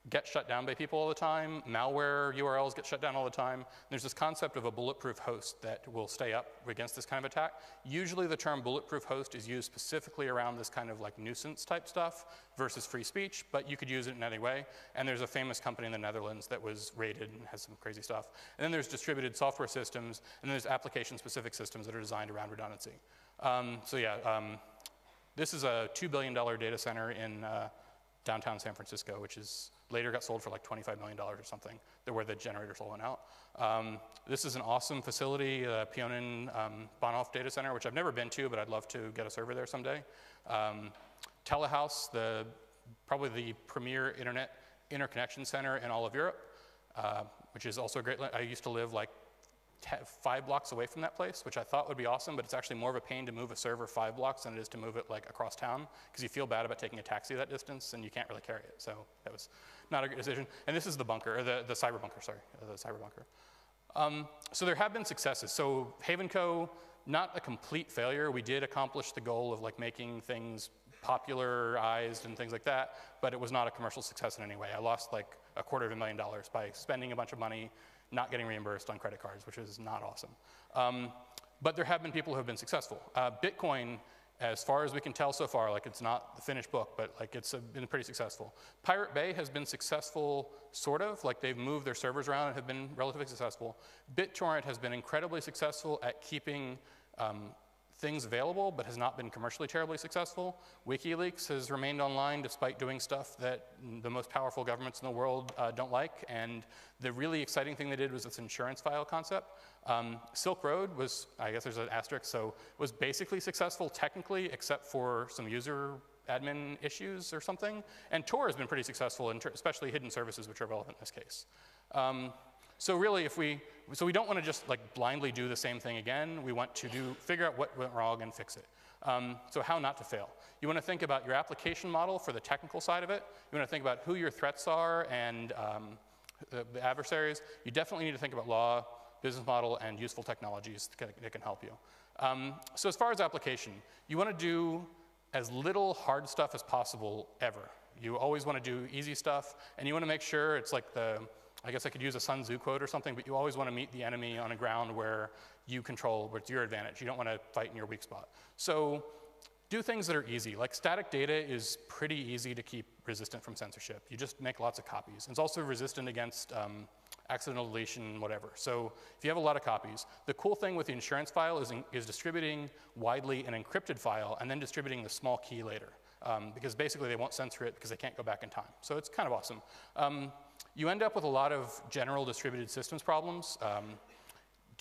get shut down by people all the time. Malware U R Ls get shut down all the time. There's this concept of a bulletproof host that will stay up against this kind of attack. Usually the term bulletproof host is used specifically around this kind of like nuisance type stuff versus free speech, but you could use it in any way. And there's a famous company in the Netherlands that was raided and has some crazy stuff. And then there's distributed software systems, and then there's application specific systems that are designed around redundancy. Um, so yeah, um, this is a two billion dollar data center in uh, downtown San Francisco, which is later got sold for like twenty-five million dollars or something, where the generators all went out. Um, this is an awesome facility, the uh, Pionin um, Bonhoeff Data Center, which I've never been to, but I'd love to get a server there someday. Um, Telehouse, the, probably the premier internet interconnection center in all of Europe, uh, which is also a great, I used to live like five blocks away from that place, which I thought would be awesome, but it's actually more of a pain to move a server five blocks than it is to move it like across town, because you feel bad about taking a taxi that distance and you can't really carry it. So that was not a good decision. And this is the bunker, or the, the cyber bunker, sorry, the cyber bunker. Um, so there have been successes. So HavenCo, not a complete failure. We did accomplish the goal of like making things popularized and things like that, but it was not a commercial success in any way. I lost like a quarter of a million dollars by spending a bunch of money, not getting reimbursed on credit cards, which is not awesome. Um, but there have been people who have been successful. Uh, Bitcoin, as far as we can tell so far, like it's not the finished book, but like it's been pretty successful. Pirate Bay has been successful, sort of, like they've moved their servers around and have been relatively successful. BitTorrent has been incredibly successful at keeping um, things available, but has not been commercially terribly successful. WikiLeaks has remained online despite doing stuff that the most powerful governments in the world uh, don't like, and the really exciting thing they did was this insurance file concept. Um, Silk Road was, I guess there's an asterisk, so was basically successful technically, except for some user admin issues or something, and Tor has been pretty successful, in especially hidden services, which are relevant in this case. Um, So really, if we, so we don't want to just like blindly do the same thing again. We want to do, figure out what went wrong and fix it. Um, so how not to fail. You want to think about your application model for the technical side of it. You want to think about who your threats are and um, the, the adversaries. You definitely need to think about law, business model, and useful technologies that, that can help you. Um, so as far as application, you want to do as little hard stuff as possible ever. You always want to do easy stuff, and you want to make sure it's like the, I guess I could use a Sun Tzu quote or something, but you always want to meet the enemy on a ground where you control, where it's your advantage. You don't want to fight in your weak spot. So do things that are easy. Like static data is pretty easy to keep resistant from censorship. You just make lots of copies. It's also resistant against um, accidental deletion, whatever. So if you have a lot of copies, the cool thing with the insurance file is, in, is distributing widely an encrypted file and then distributing the small key later. Um, because basically they won't censor it because they can't go back in time. So it's kind of awesome. Um, You end up with a lot of general distributed systems problems. Um,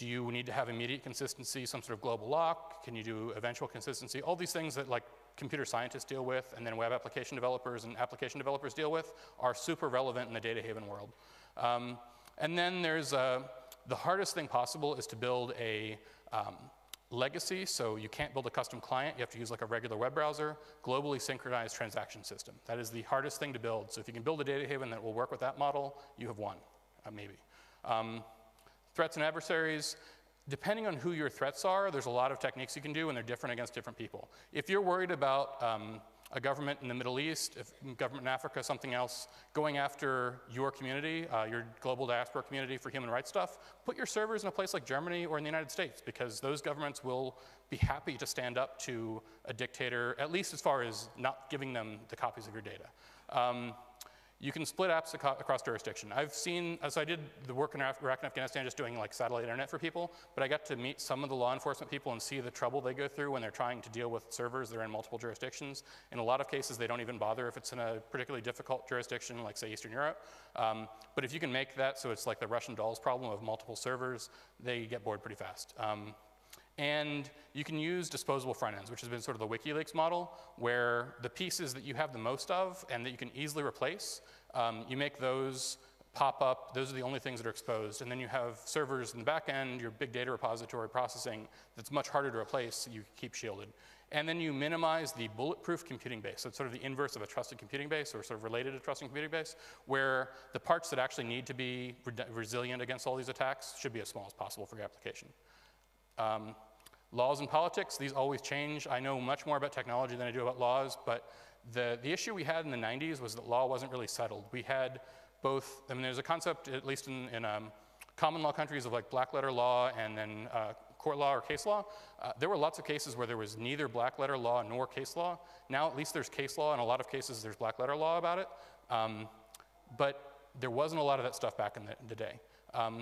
do you need to have immediate consistency, some sort of global lock? Can you do eventual consistency? All these things that like computer scientists deal with and then web application developers and application developers deal with are super relevant in the data haven world. Um, and then there's uh, the hardest thing possible is to build a um, legacy, so you can't build a custom client, you have to use like a regular web browser, globally synchronized transaction system. That is the hardest thing to build. So if you can build a data haven that will work with that model, you have won, uh, maybe. Um, threats and adversaries, depending on who your threats are, there's a lot of techniques you can do and they're different against different people. If you're worried about um, a government in the Middle East, if government in Africa, something else, going after your community, uh, your global diaspora community for human rights stuff, put your servers in a place like Germany or in the United States, because those governments will be happy to stand up to a dictator, at least as far as not giving them the copies of your data. Um, you can split apps ac across jurisdiction. I've seen, as I did the work in Iraq and Afghanistan just doing like satellite internet for people, but I got to meet some of the law enforcement people and see the trouble they go through when they're trying to deal with servers that are in multiple jurisdictions. In a lot of cases, they don't even bother if it's in a particularly difficult jurisdiction, like say Eastern Europe. Um, but if you can make that so it's like the Russian dolls problem of multiple servers, they get bored pretty fast. Um, And you can use disposable front ends, which has been sort of the WikiLeaks model, where the pieces that you have the most of and that you can easily replace, um, you make those pop up. Those are the only things that are exposed. And then you have servers in the back end, your big data repository processing that's much harder to replace, so you keep shielded. And then you minimize the bulletproof computing base. So it's sort of the inverse of a trusted computing base, or sort of related to trusted computing base, where the parts that actually need to be re resilient against all these attacks should be as small as possible for your application. Um, Laws and politics, these always change. I know much more about technology than I do about laws, but the, the issue we had in the nineties was that law wasn't really settled. We had both, I mean, there's a concept, at least in, in um, common law countries, of like black letter law and then uh, court law or case law. Uh, there were lots of cases where there was neither black letter law nor case law. Now at least there's case law, and a lot of cases there's black letter law about it. Um, but there wasn't a lot of that stuff back in the, the day. Um,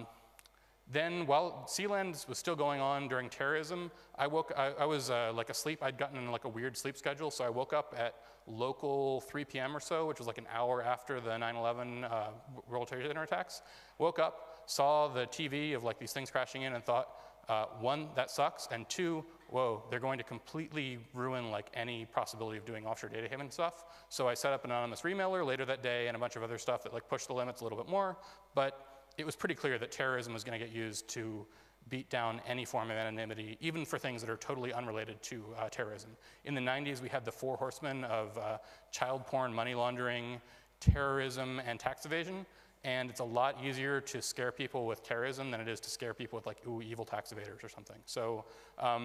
Then, while Sealand was still going on during terrorism, I woke. I, I was uh, like asleep. I'd gotten in like a weird sleep schedule, so I woke up at local three P M or so, which was like an hour after the nine eleven uh, World Trade Center attacks. Woke up, saw the T V of like these things crashing in, and thought, uh, one, that sucks, and two, whoa, they're going to completely ruin like any possibility of doing offshore data haven stuff. So I set up an anonymous remailer later that day, and a bunch of other stuff that like pushed the limits a little bit more, but it was pretty clear that terrorism was going to get used to beat down any form of anonymity, even for things that are totally unrelated to uh, terrorism. In the nineties, we had the four horsemen of uh, child porn, money laundering, terrorism, and tax evasion. And it's a lot easier to scare people with terrorism than it is to scare people with like, ooh, evil tax evaders or something. So, um,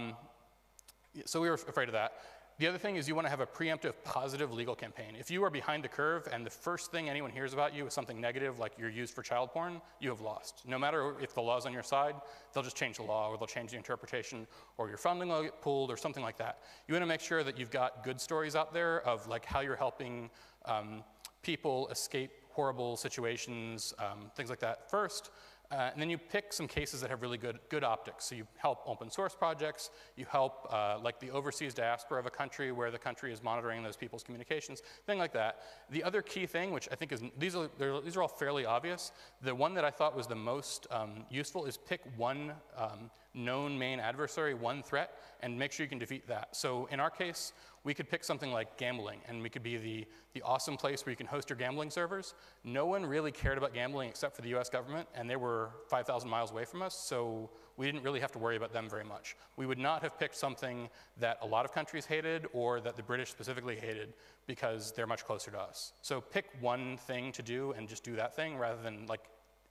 so we were afraid of that. The other thing is you want to have a preemptive positive legal campaign. If you are behind the curve and the first thing anyone hears about you is something negative, like you're used for child porn, you have lost. No matter if the law's on your side, they'll just change the law or they'll change the interpretation or your funding will get pulled or something like that. You want to make sure that you've got good stories out there of like how you're helping um, people escape horrible situations, um, things like that first. Uh, and then you pick some cases that have really good, good optics. So you help open source projects, you help uh, like the overseas diaspora of a country where the country is monitoring those people's communications, thing like that. The other key thing, which I think is, these are, these are all fairly obvious. The one that I thought was the most um, useful is pick one um, known main adversary, one threat, and make sure you can defeat that. So in our case, we could pick something like gambling, and we could be the, the awesome place where you can host your gambling servers. No one really cared about gambling except for the U S government, and they were five thousand miles away from us, so we didn't really have to worry about them very much. We would not have picked something that a lot of countries hated or that the British specifically hated because they're much closer to us. So pick one thing to do and just do that thing rather than like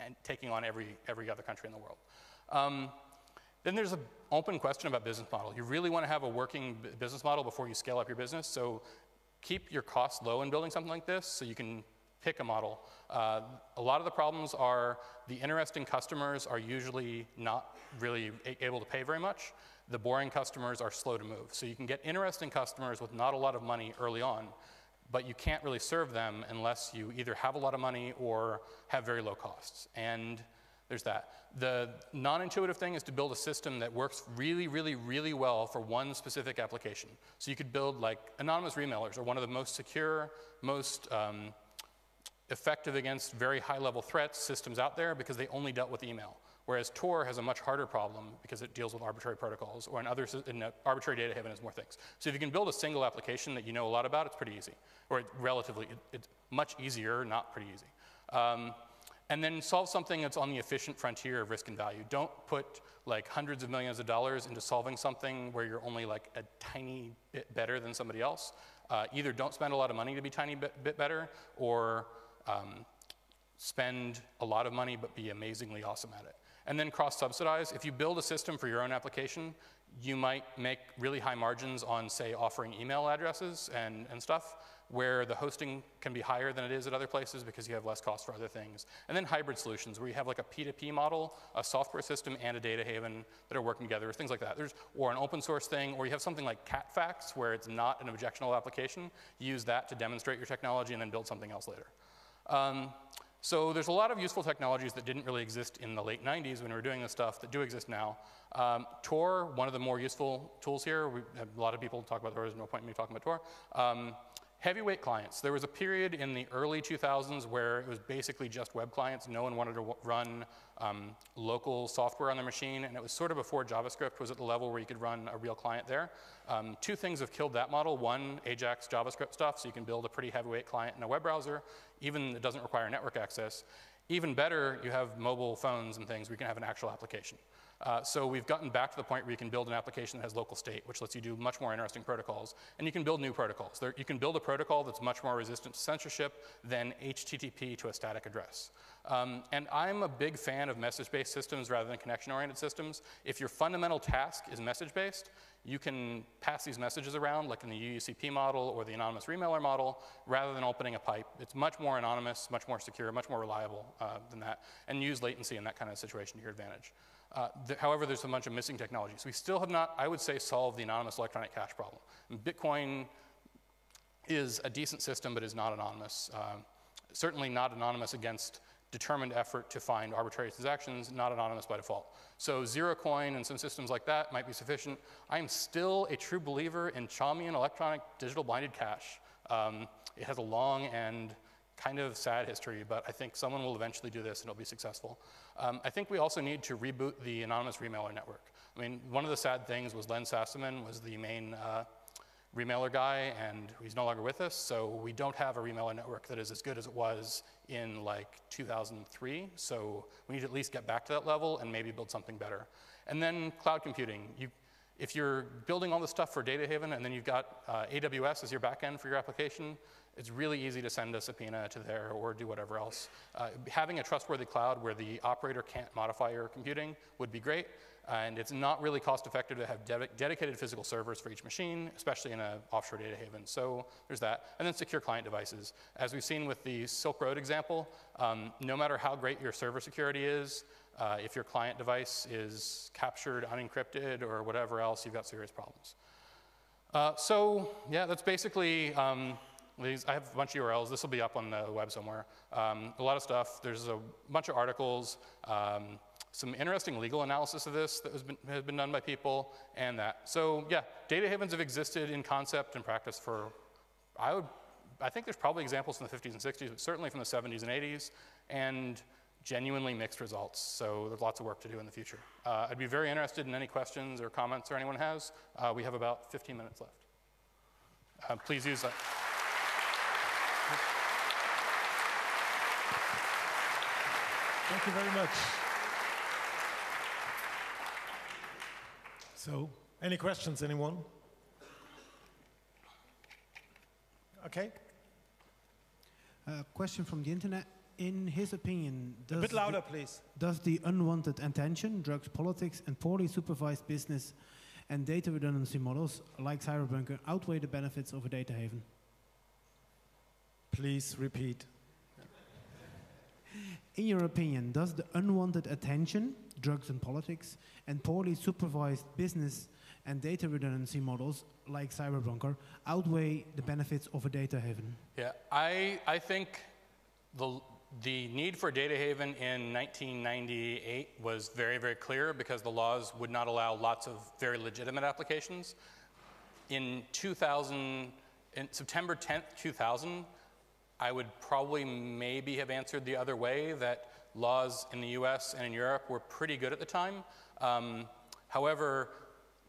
and taking on every, every other country in the world. Um, Then there's an open question about business model. You really want to have a working business model before you scale up your business, so keep your costs low in building something like this so you can pick a model. Uh, a lot of the problems are the interesting customers are usually not really able to pay very much. The boring customers are slow to move. So you can get interesting customers with not a lot of money early on, but you can't really serve them unless you either have a lot of money or have very low costs. And there's that. The non-intuitive thing is to build a system that works really, really, really well for one specific application. So you could build like anonymous remailers are one of the most secure, most um, effective against very high-level threats systems out there because they only dealt with email. Whereas Tor has a much harder problem because it deals with arbitrary protocols or in other in arbitrary data haven has more things. So if you can build a single application that you know a lot about, it's pretty easy, or it's relatively, it, it's much easier, not pretty easy. Um, And then solve something that's on the efficient frontier of risk and value. Don't put like hundreds of millions of dollars into solving something where you're only like a tiny bit better than somebody else. Uh, either don't spend a lot of money to be tiny bit, bit better, or um, spend a lot of money but be amazingly awesome at it. And then cross-subsidize. If you build a system for your own application, you might make really high margins on, say, offering email addresses and, and stuff, where the hosting can be higher than it is at other places because you have less cost for other things. And then hybrid solutions where you have like a P two P model, a software system and a data haven that are working together, things like that. There's, or an open source thing, or you have something like CatFax where it's not an objectionable application. You use that to demonstrate your technology and then build something else later. Um, so there's a lot of useful technologies that didn't really exist in the late nineties when we were doing this stuff that do exist now. Um, Tor, one of the more useful tools here. We, a lot of people talk about Tor, there's no point in me talking about Tor. Um, Heavyweight clients. There was a period in the early two thousands where it was basically just web clients. No one wanted to run um, local software on their machine, and it was sort of before JavaScript was at the level where you could run a real client there. Um, two things have killed that model. One, Ajax JavaScript stuff, so you can build a pretty heavyweight client in a web browser, even that doesn't require network access. Even better, you have mobile phones and things where you can have an actual application. Uh, so we've gotten back to the point where you can build an application that has local state, which lets you do much more interesting protocols. And you can build new protocols. There, you can build a protocol that's much more resistant to censorship than H T T P to a static address. Um, and I'm a big fan of message-based systems rather than connection-oriented systems. If your fundamental task is message-based, you can pass these messages around, like in the U U C P model or the anonymous remailer model, rather than opening a pipe. It's much more anonymous, much more secure, much more reliable uh, than that, and use latency in that kind of situation to your advantage. Uh, th however, there's a bunch of missing technologies. We still have not, I would say, solved the anonymous electronic cash problem. Bitcoin is a decent system, but is not anonymous. Uh, certainly not anonymous against determined effort to find arbitrary transactions, not anonymous by default. So ZeroCoin and some systems like that might be sufficient. I'm still a true believer in Chaumian electronic digital blinded cash. Um, it has a long and kind of sad history, but I think someone will eventually do this and it'll be successful. Um, I think we also need to reboot the anonymous remailer network. I mean, one of the sad things was Len Sassaman was the main uh, remailer guy, and he's no longer with us, so we don't have a remailer network that is as good as it was in like two thousand three, so we need to at least get back to that level and maybe build something better. And then cloud computing. You, if you're building all this stuff for Data Haven and then you've got uh, A W S as your backend for your application, It's really easy to send a subpoena to there or do whatever else. Uh, having a trustworthy cloud where the operator can't modify your computing would be great, and it's not really cost effective to have de dedicated physical servers for each machine, especially in an offshore data haven. So there's that. And then secure client devices. As we've seen with the Silk Road example, um, no matter how great your server security is, uh, if your client device is captured, unencrypted, or whatever else, you've got serious problems. Uh, so yeah, that's basically, um, I have a bunch of U R Ls. This will be up on the web somewhere. Um, a lot of stuff. There's a bunch of articles, um, some interesting legal analysis of this that has been, has been done by people, and that. So yeah, data havens have existed in concept and practice for, I would, I think there's probably examples from the fifties and sixties, but certainly from the seventies and eighties, and genuinely mixed results. So there's lots of work to do in the future. Uh, I'd be very interested in any questions or comments or anyone has. Uh, we have about fifteen minutes left. Uh, please use that. Thank you very much. So, any questions, anyone? Okay. A question from the internet. In his opinion, does a bit louder, the, please. Does the unwanted attention, drugs, politics, and poorly supervised business and data redundancy models like Cyberbunker outweigh the benefits of a data haven? Please repeat. In your opinion, does the unwanted attention, drugs and politics, and poorly supervised business and data redundancy models like Cyberbunker outweigh the benefits of a data haven? Yeah, I, I think the, the need for a data haven in nineteen ninety-eight was very, very clear because the laws would not allow lots of very legitimate applications. In two thousand, in September tenth, two thousand, I would probably maybe have answered the other way, that laws in the U S and in Europe were pretty good at the time. Um, however,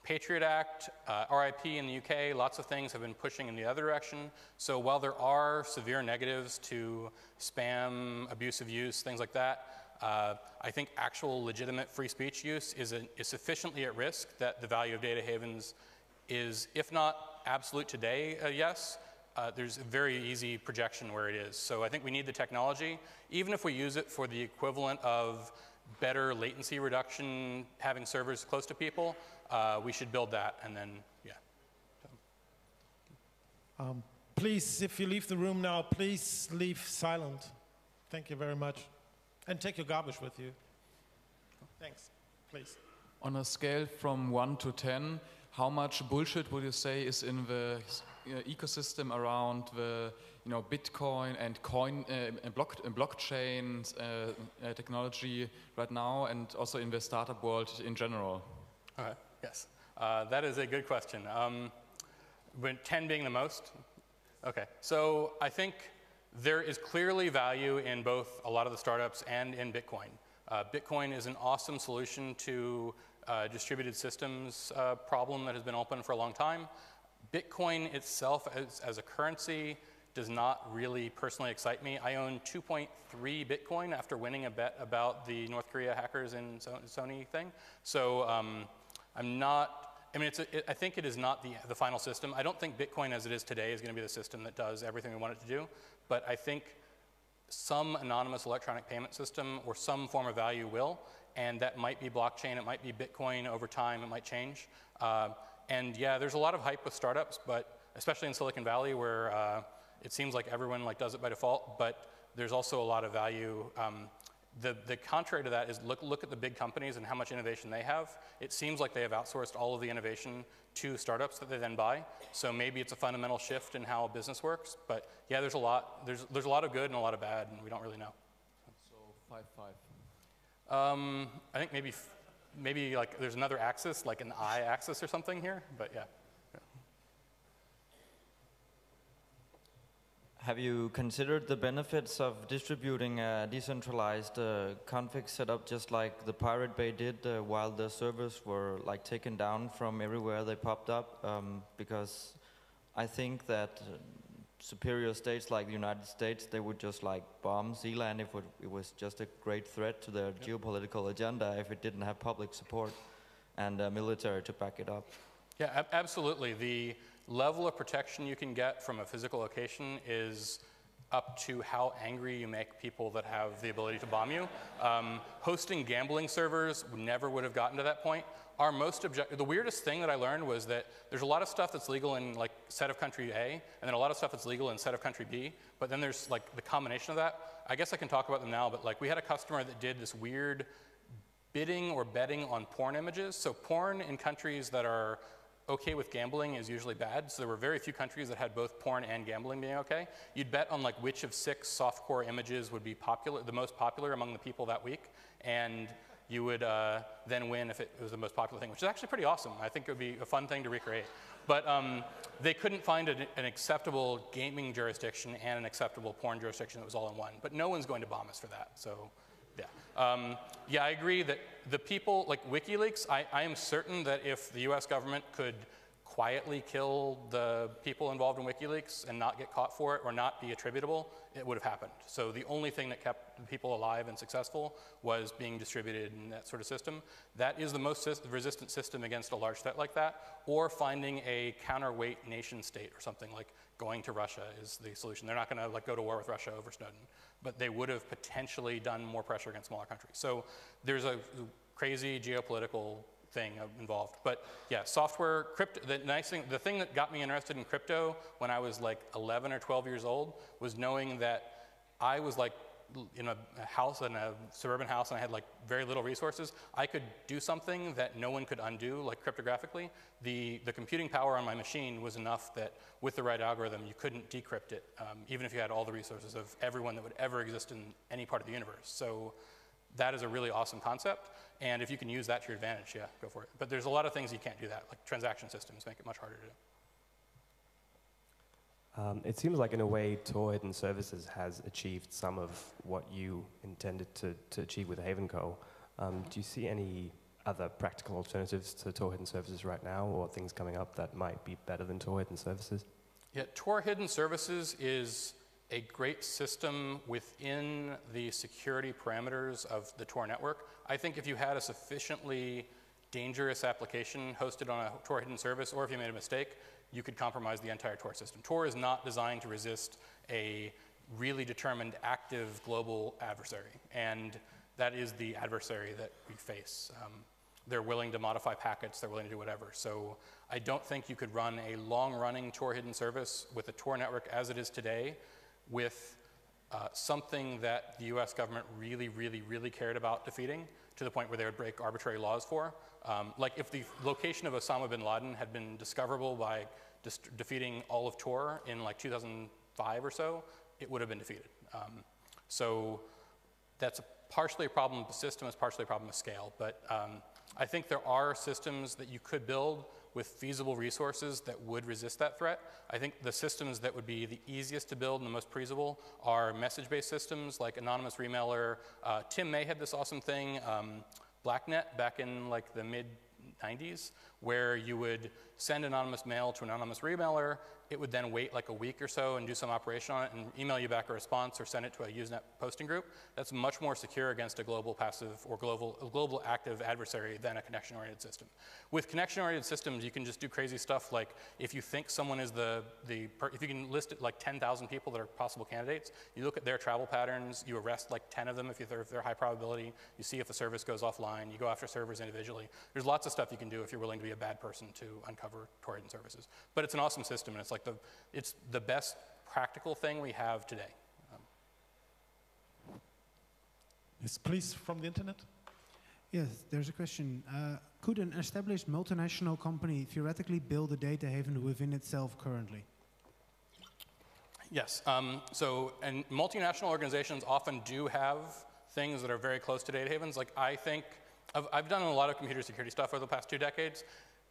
Patriot Act, uh, R I P in the U K, lots of things have been pushing in the other direction. So while there are severe negatives to spam, abusive use, things like that, uh, I think actual legitimate free speech use is, a, is sufficiently at risk that the value of data havens is, if not absolute today, a yes. Uh, there's a very easy projection where it is. So I think we need the technology, even if we use it for the equivalent of better latency reduction, having servers close to people, uh, we should build that and then, yeah. Um, please, if you leave the room now, please leave silent. Thank you very much. And take your garbage with you. Thanks, please. On a scale from one to ten, how much bullshit would you say is in the ecosystem around the, you know, Bitcoin and coin uh, and block and blockchain uh, uh, technology right now, and also in the startup world in general? Okay. Yes, uh, that is a good question. Um, but ten being the most. Okay, so I think there is clearly value in both a lot of the startups and in Bitcoin. Uh, Bitcoin is an awesome solution to uh, distributed systems uh, problem that has been open for a long time. Bitcoin itself as, as a currency does not really personally excite me. I own two point three Bitcoin after winning a bet about the North Korea hackers in Sony thing. So um, I'm not, I mean, it's a, it, I think it is not the, the final system. I don't think Bitcoin as it is today is gonna be the system that does everything we want it to do, but I think some anonymous electronic payment system or some form of value will, and that might be blockchain, it might be Bitcoin over time, it might change. Uh, And yeah, there's a lot of hype with startups, but especially in Silicon Valley, where uh, it seems like everyone like does it by default. But there's also a lot of value. Um, the the contrary to that is look look at the big companies and how much innovation they have. It seems like they have outsourced all of the innovation to startups that they then buy. So maybe it's a fundamental shift in how a business works. But yeah, there's a lot there's there's a lot of good and a lot of bad, and we don't really know. So five five. Um, I think maybe. F Maybe like there's another axis, like an I axis or something here, but yeah. yeah. Have you considered the benefits of distributing a decentralized uh, config setup just like the Pirate Bay did uh, while the servers were like taken down from everywhere they popped up? Um, because I think that uh, superior states like the United States, they would just like bomb Sealand if it was just a great threat to their yep. geopolitical agenda if it didn't have public support and uh, military to back it up. Yeah, ab absolutely. The level of protection you can get from a physical location is up to how angry you make people that have the ability to bomb you. Um, hosting gambling servers never would have gotten to that point. Our most object the weirdest thing that I learned was that there's a lot of stuff that's legal in like set of country A, and then a lot of stuff that's legal in set of country B, but then there's like the combination of that. I guess I can talk about them now, but like we had a customer that did this weird bidding or betting on porn images. So porn in countries that are okay with gambling is usually bad, so there were very few countries that had both porn and gambling being okay. You'd bet on like which of six softcore images would be popular, the most popular among the people that week, and you would uh, then win if it was the most popular thing, which is actually pretty awesome. I think it would be a fun thing to recreate. But um, they couldn't find an, an acceptable gaming jurisdiction and an acceptable porn jurisdiction that was all in one. But no one's going to bomb us for that, so yeah. Um, yeah, I agree that the people, like WikiLeaks, I, I am certain that if the U S government could quietly kill the people involved in WikiLeaks and not get caught for it or not be attributable, it would have happened. So the only thing that kept the people alive and successful was being distributed in that sort of system. That is the most resistant system against a large threat like that, or finding a counterweight nation state or something, like going to Russia is the solution. They're not gonna like go to war with Russia over Snowden, but they would have potentially done more pressure against smaller countries. So there's a crazy geopolitical thing involved. But yeah, software, crypto, the nice thing, the thing that got me interested in crypto when I was like eleven or twelve years old was knowing that I was like in a house, in a suburban house, and I had like very little resources. I could do something that no one could undo, like cryptographically. The, the computing power on my machine was enough that with the right algorithm, you couldn't decrypt it, um, even if you had all the resources of everyone that would ever exist in any part of the universe. So that is a really awesome concept. And if you can use that to your advantage, yeah, go for it. But there's a lot of things you can't do that, like transaction systems make it much harder to do. Um, it seems like in a way, Tor Hidden Services has achieved some of what you intended to, to achieve with HavenCo. Um, do you see any other practical alternatives to Tor Hidden Services right now, or things coming up that might be better than Tor Hidden Services? Yeah, Tor Hidden Services is a great system within the security parameters of the Tor network. I think if you had a sufficiently dangerous application hosted on a Tor hidden service, or if you made a mistake, you could compromise the entire Tor system. Tor is not designed to resist a really determined active global adversary, and that is the adversary that we face. Um, they're willing to modify packets, they're willing to do whatever. So I don't think you could run a long-running Tor hidden service with the Tor network as it is today with uh, something that the U S government really, really, really cared about defeating, to the point where they would break arbitrary laws for. Um, like if the location of Osama bin Laden had been discoverable by defeating all of Tor in like two thousand five or so, it would have been defeated. Um, so that's a partially a problem with the system, it's partially a problem with scale, but um, I think there are systems that you could build with feasible resources that would resist that threat. I think the systems that would be the easiest to build and the most feasible are message-based systems like Anonymous Remailer. Uh, Tim May had this awesome thing, um, BlackNet, back in like the mid nineties, where you would send anonymous mail to an anonymous remailer. It would then wait like a week or so and do some operation on it and email you back a response or send it to a Usenet posting group. That's much more secure against a global passive or global, global active adversary than a connection-oriented system. With connection-oriented systems, you can just do crazy stuff like if you think someone is the, the per if you can list it like ten thousand people that are possible candidates, you look at their travel patterns, you arrest like ten of them if, you th if they're high probability, you see if the service goes offline, you go after servers individually. There's lots of stuff you can do if you're willing to be a bad person to uncover Tor hidden services. But it's an awesome system, and it's like the, it's the best practical thing we have today. Um. Yes, please, from the internet. Yes, there's a question. Uh, could an established multinational company theoretically build a data haven within itself currently? Yes, um, so and multinational organizations often do have things that are very close to data havens. Like I think, I've, I've done a lot of computer security stuff over the past two decades.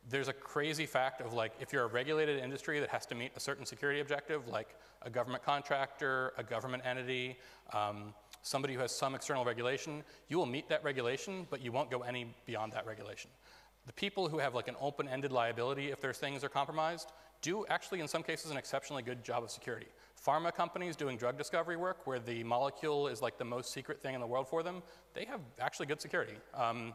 There's a crazy fact of like, if you're a regulated industry that has to meet a certain security objective, like a government contractor, a government entity, um, somebody who has some external regulation, you will meet that regulation, but you won't go any beyond that regulation. The people who have like an open-ended liability if their things are compromised do actually in some cases an exceptionally good job of security. Pharma companies doing drug discovery work where the molecule is like the most secret thing in the world for them, they have actually good security. Um,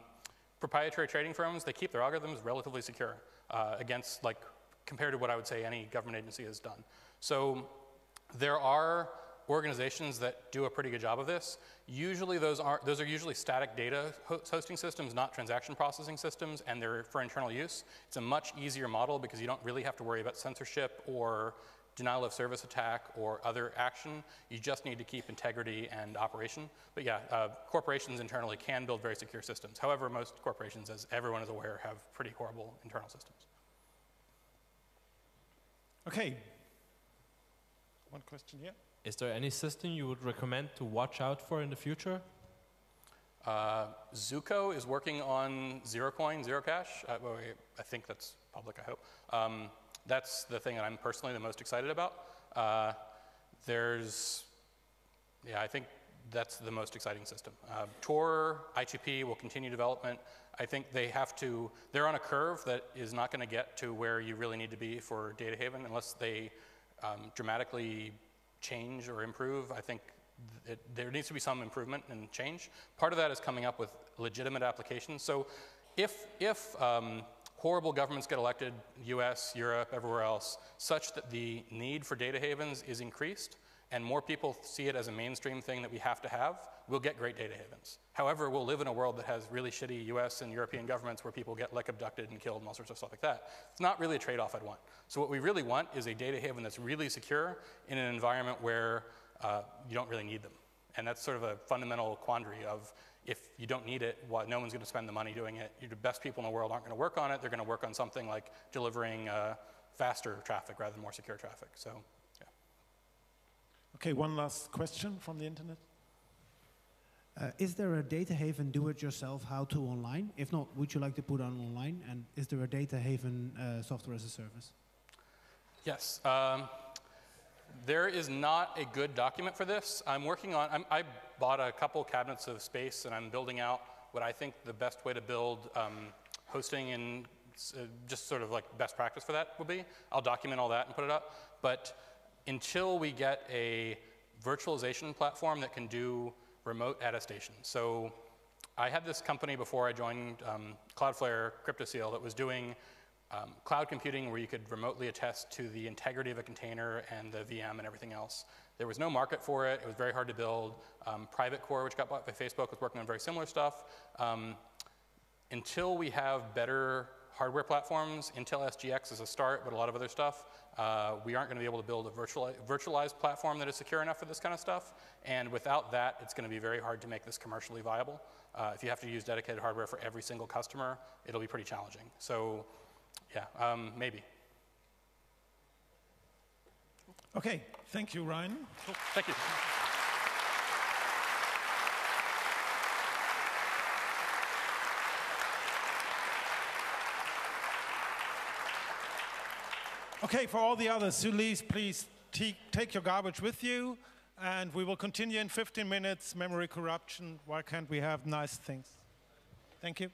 proprietary trading firms, they keep their algorithms relatively secure uh, against, like, compared to what I would say any government agency has done. So there are organizations that do a pretty good job of this. Usually those are, those are usually static data hosting systems, not transaction processing systems, and they're for internal use. It's a much easier model because you don't really have to worry about censorship or denial of service attack or other action. You just need to keep integrity and operation. But yeah, uh, corporations internally can build very secure systems. However, most corporations, as everyone is aware, have pretty horrible internal systems. Okay, one question here. Is there any system you would recommend to watch out for in the future? Uh, Zuko is working on Zerocoin, Zerocash. Uh, well, I think that's public, I hope. Um, that's the thing that I'm personally the most excited about. Uh, there's, yeah, I think that's the most exciting system. Uh, Tor, I two P will continue development. I think they have to, they're on a curve that is not going to get to where you really need to be for Data Haven unless they um, dramatically change or improve. I think it, there needs to be some improvement and change. Part of that is coming up with legitimate applications. So if, if um, horrible governments get elected, U S, Europe, everywhere else, such that the need for data havens is increased and more people see it as a mainstream thing that we have to have, we'll get great data havens. However, we'll live in a world that has really shitty U S and European governments where people get like abducted and killed and all sorts of stuff like that. It's not really a trade-off I'd want. So what we really want is a data haven that's really secure in an environment where uh, you don't really need them. And that's sort of a fundamental quandary of if you don't need it, well, no one's gonna spend the money doing it. Your best people in the world aren't gonna work on it. They're gonna work on something like delivering uh, faster traffic rather than more secure traffic, so yeah. Okay, one last question from the internet. Uh, is there a data haven do-it-yourself how-to online? If not, would you like to put on online? And is there a data haven uh, software as a service? Yes. Um, there is not a good document for this. I'm working on, I'm, I bought a couple cabinets of space, and I'm building out what I think the best way to build um, hosting and uh, just sort of like best practice for that will be. I'll document all that and put it up. But until we get a virtualization platform that can do remote attestation. So I had this company before I joined um, Cloudflare, CryptoSeal, that was doing um, cloud computing where you could remotely attest to the integrity of a container and the V M and everything else. There was no market for it. It was very hard to build. Um, Private Core, which got bought by Facebook, was working on very similar stuff. Um, until we have better hardware platforms, Intel S G X is a start, but a lot of other stuff. Uh, we aren't going to be able to build a virtual, virtualized platform that is secure enough for this kind of stuff. And without that, it's going to be very hard to make this commercially viable. Uh, if you have to use dedicated hardware for every single customer, it'll be pretty challenging. So yeah, um, maybe. OK, thank you, Ryan. Cool. Thank you. Okay, for all the others who leave, please take your garbage with you, and we will continue in fifteen minutes. Memory corruption, why can't we have nice things? Thank you.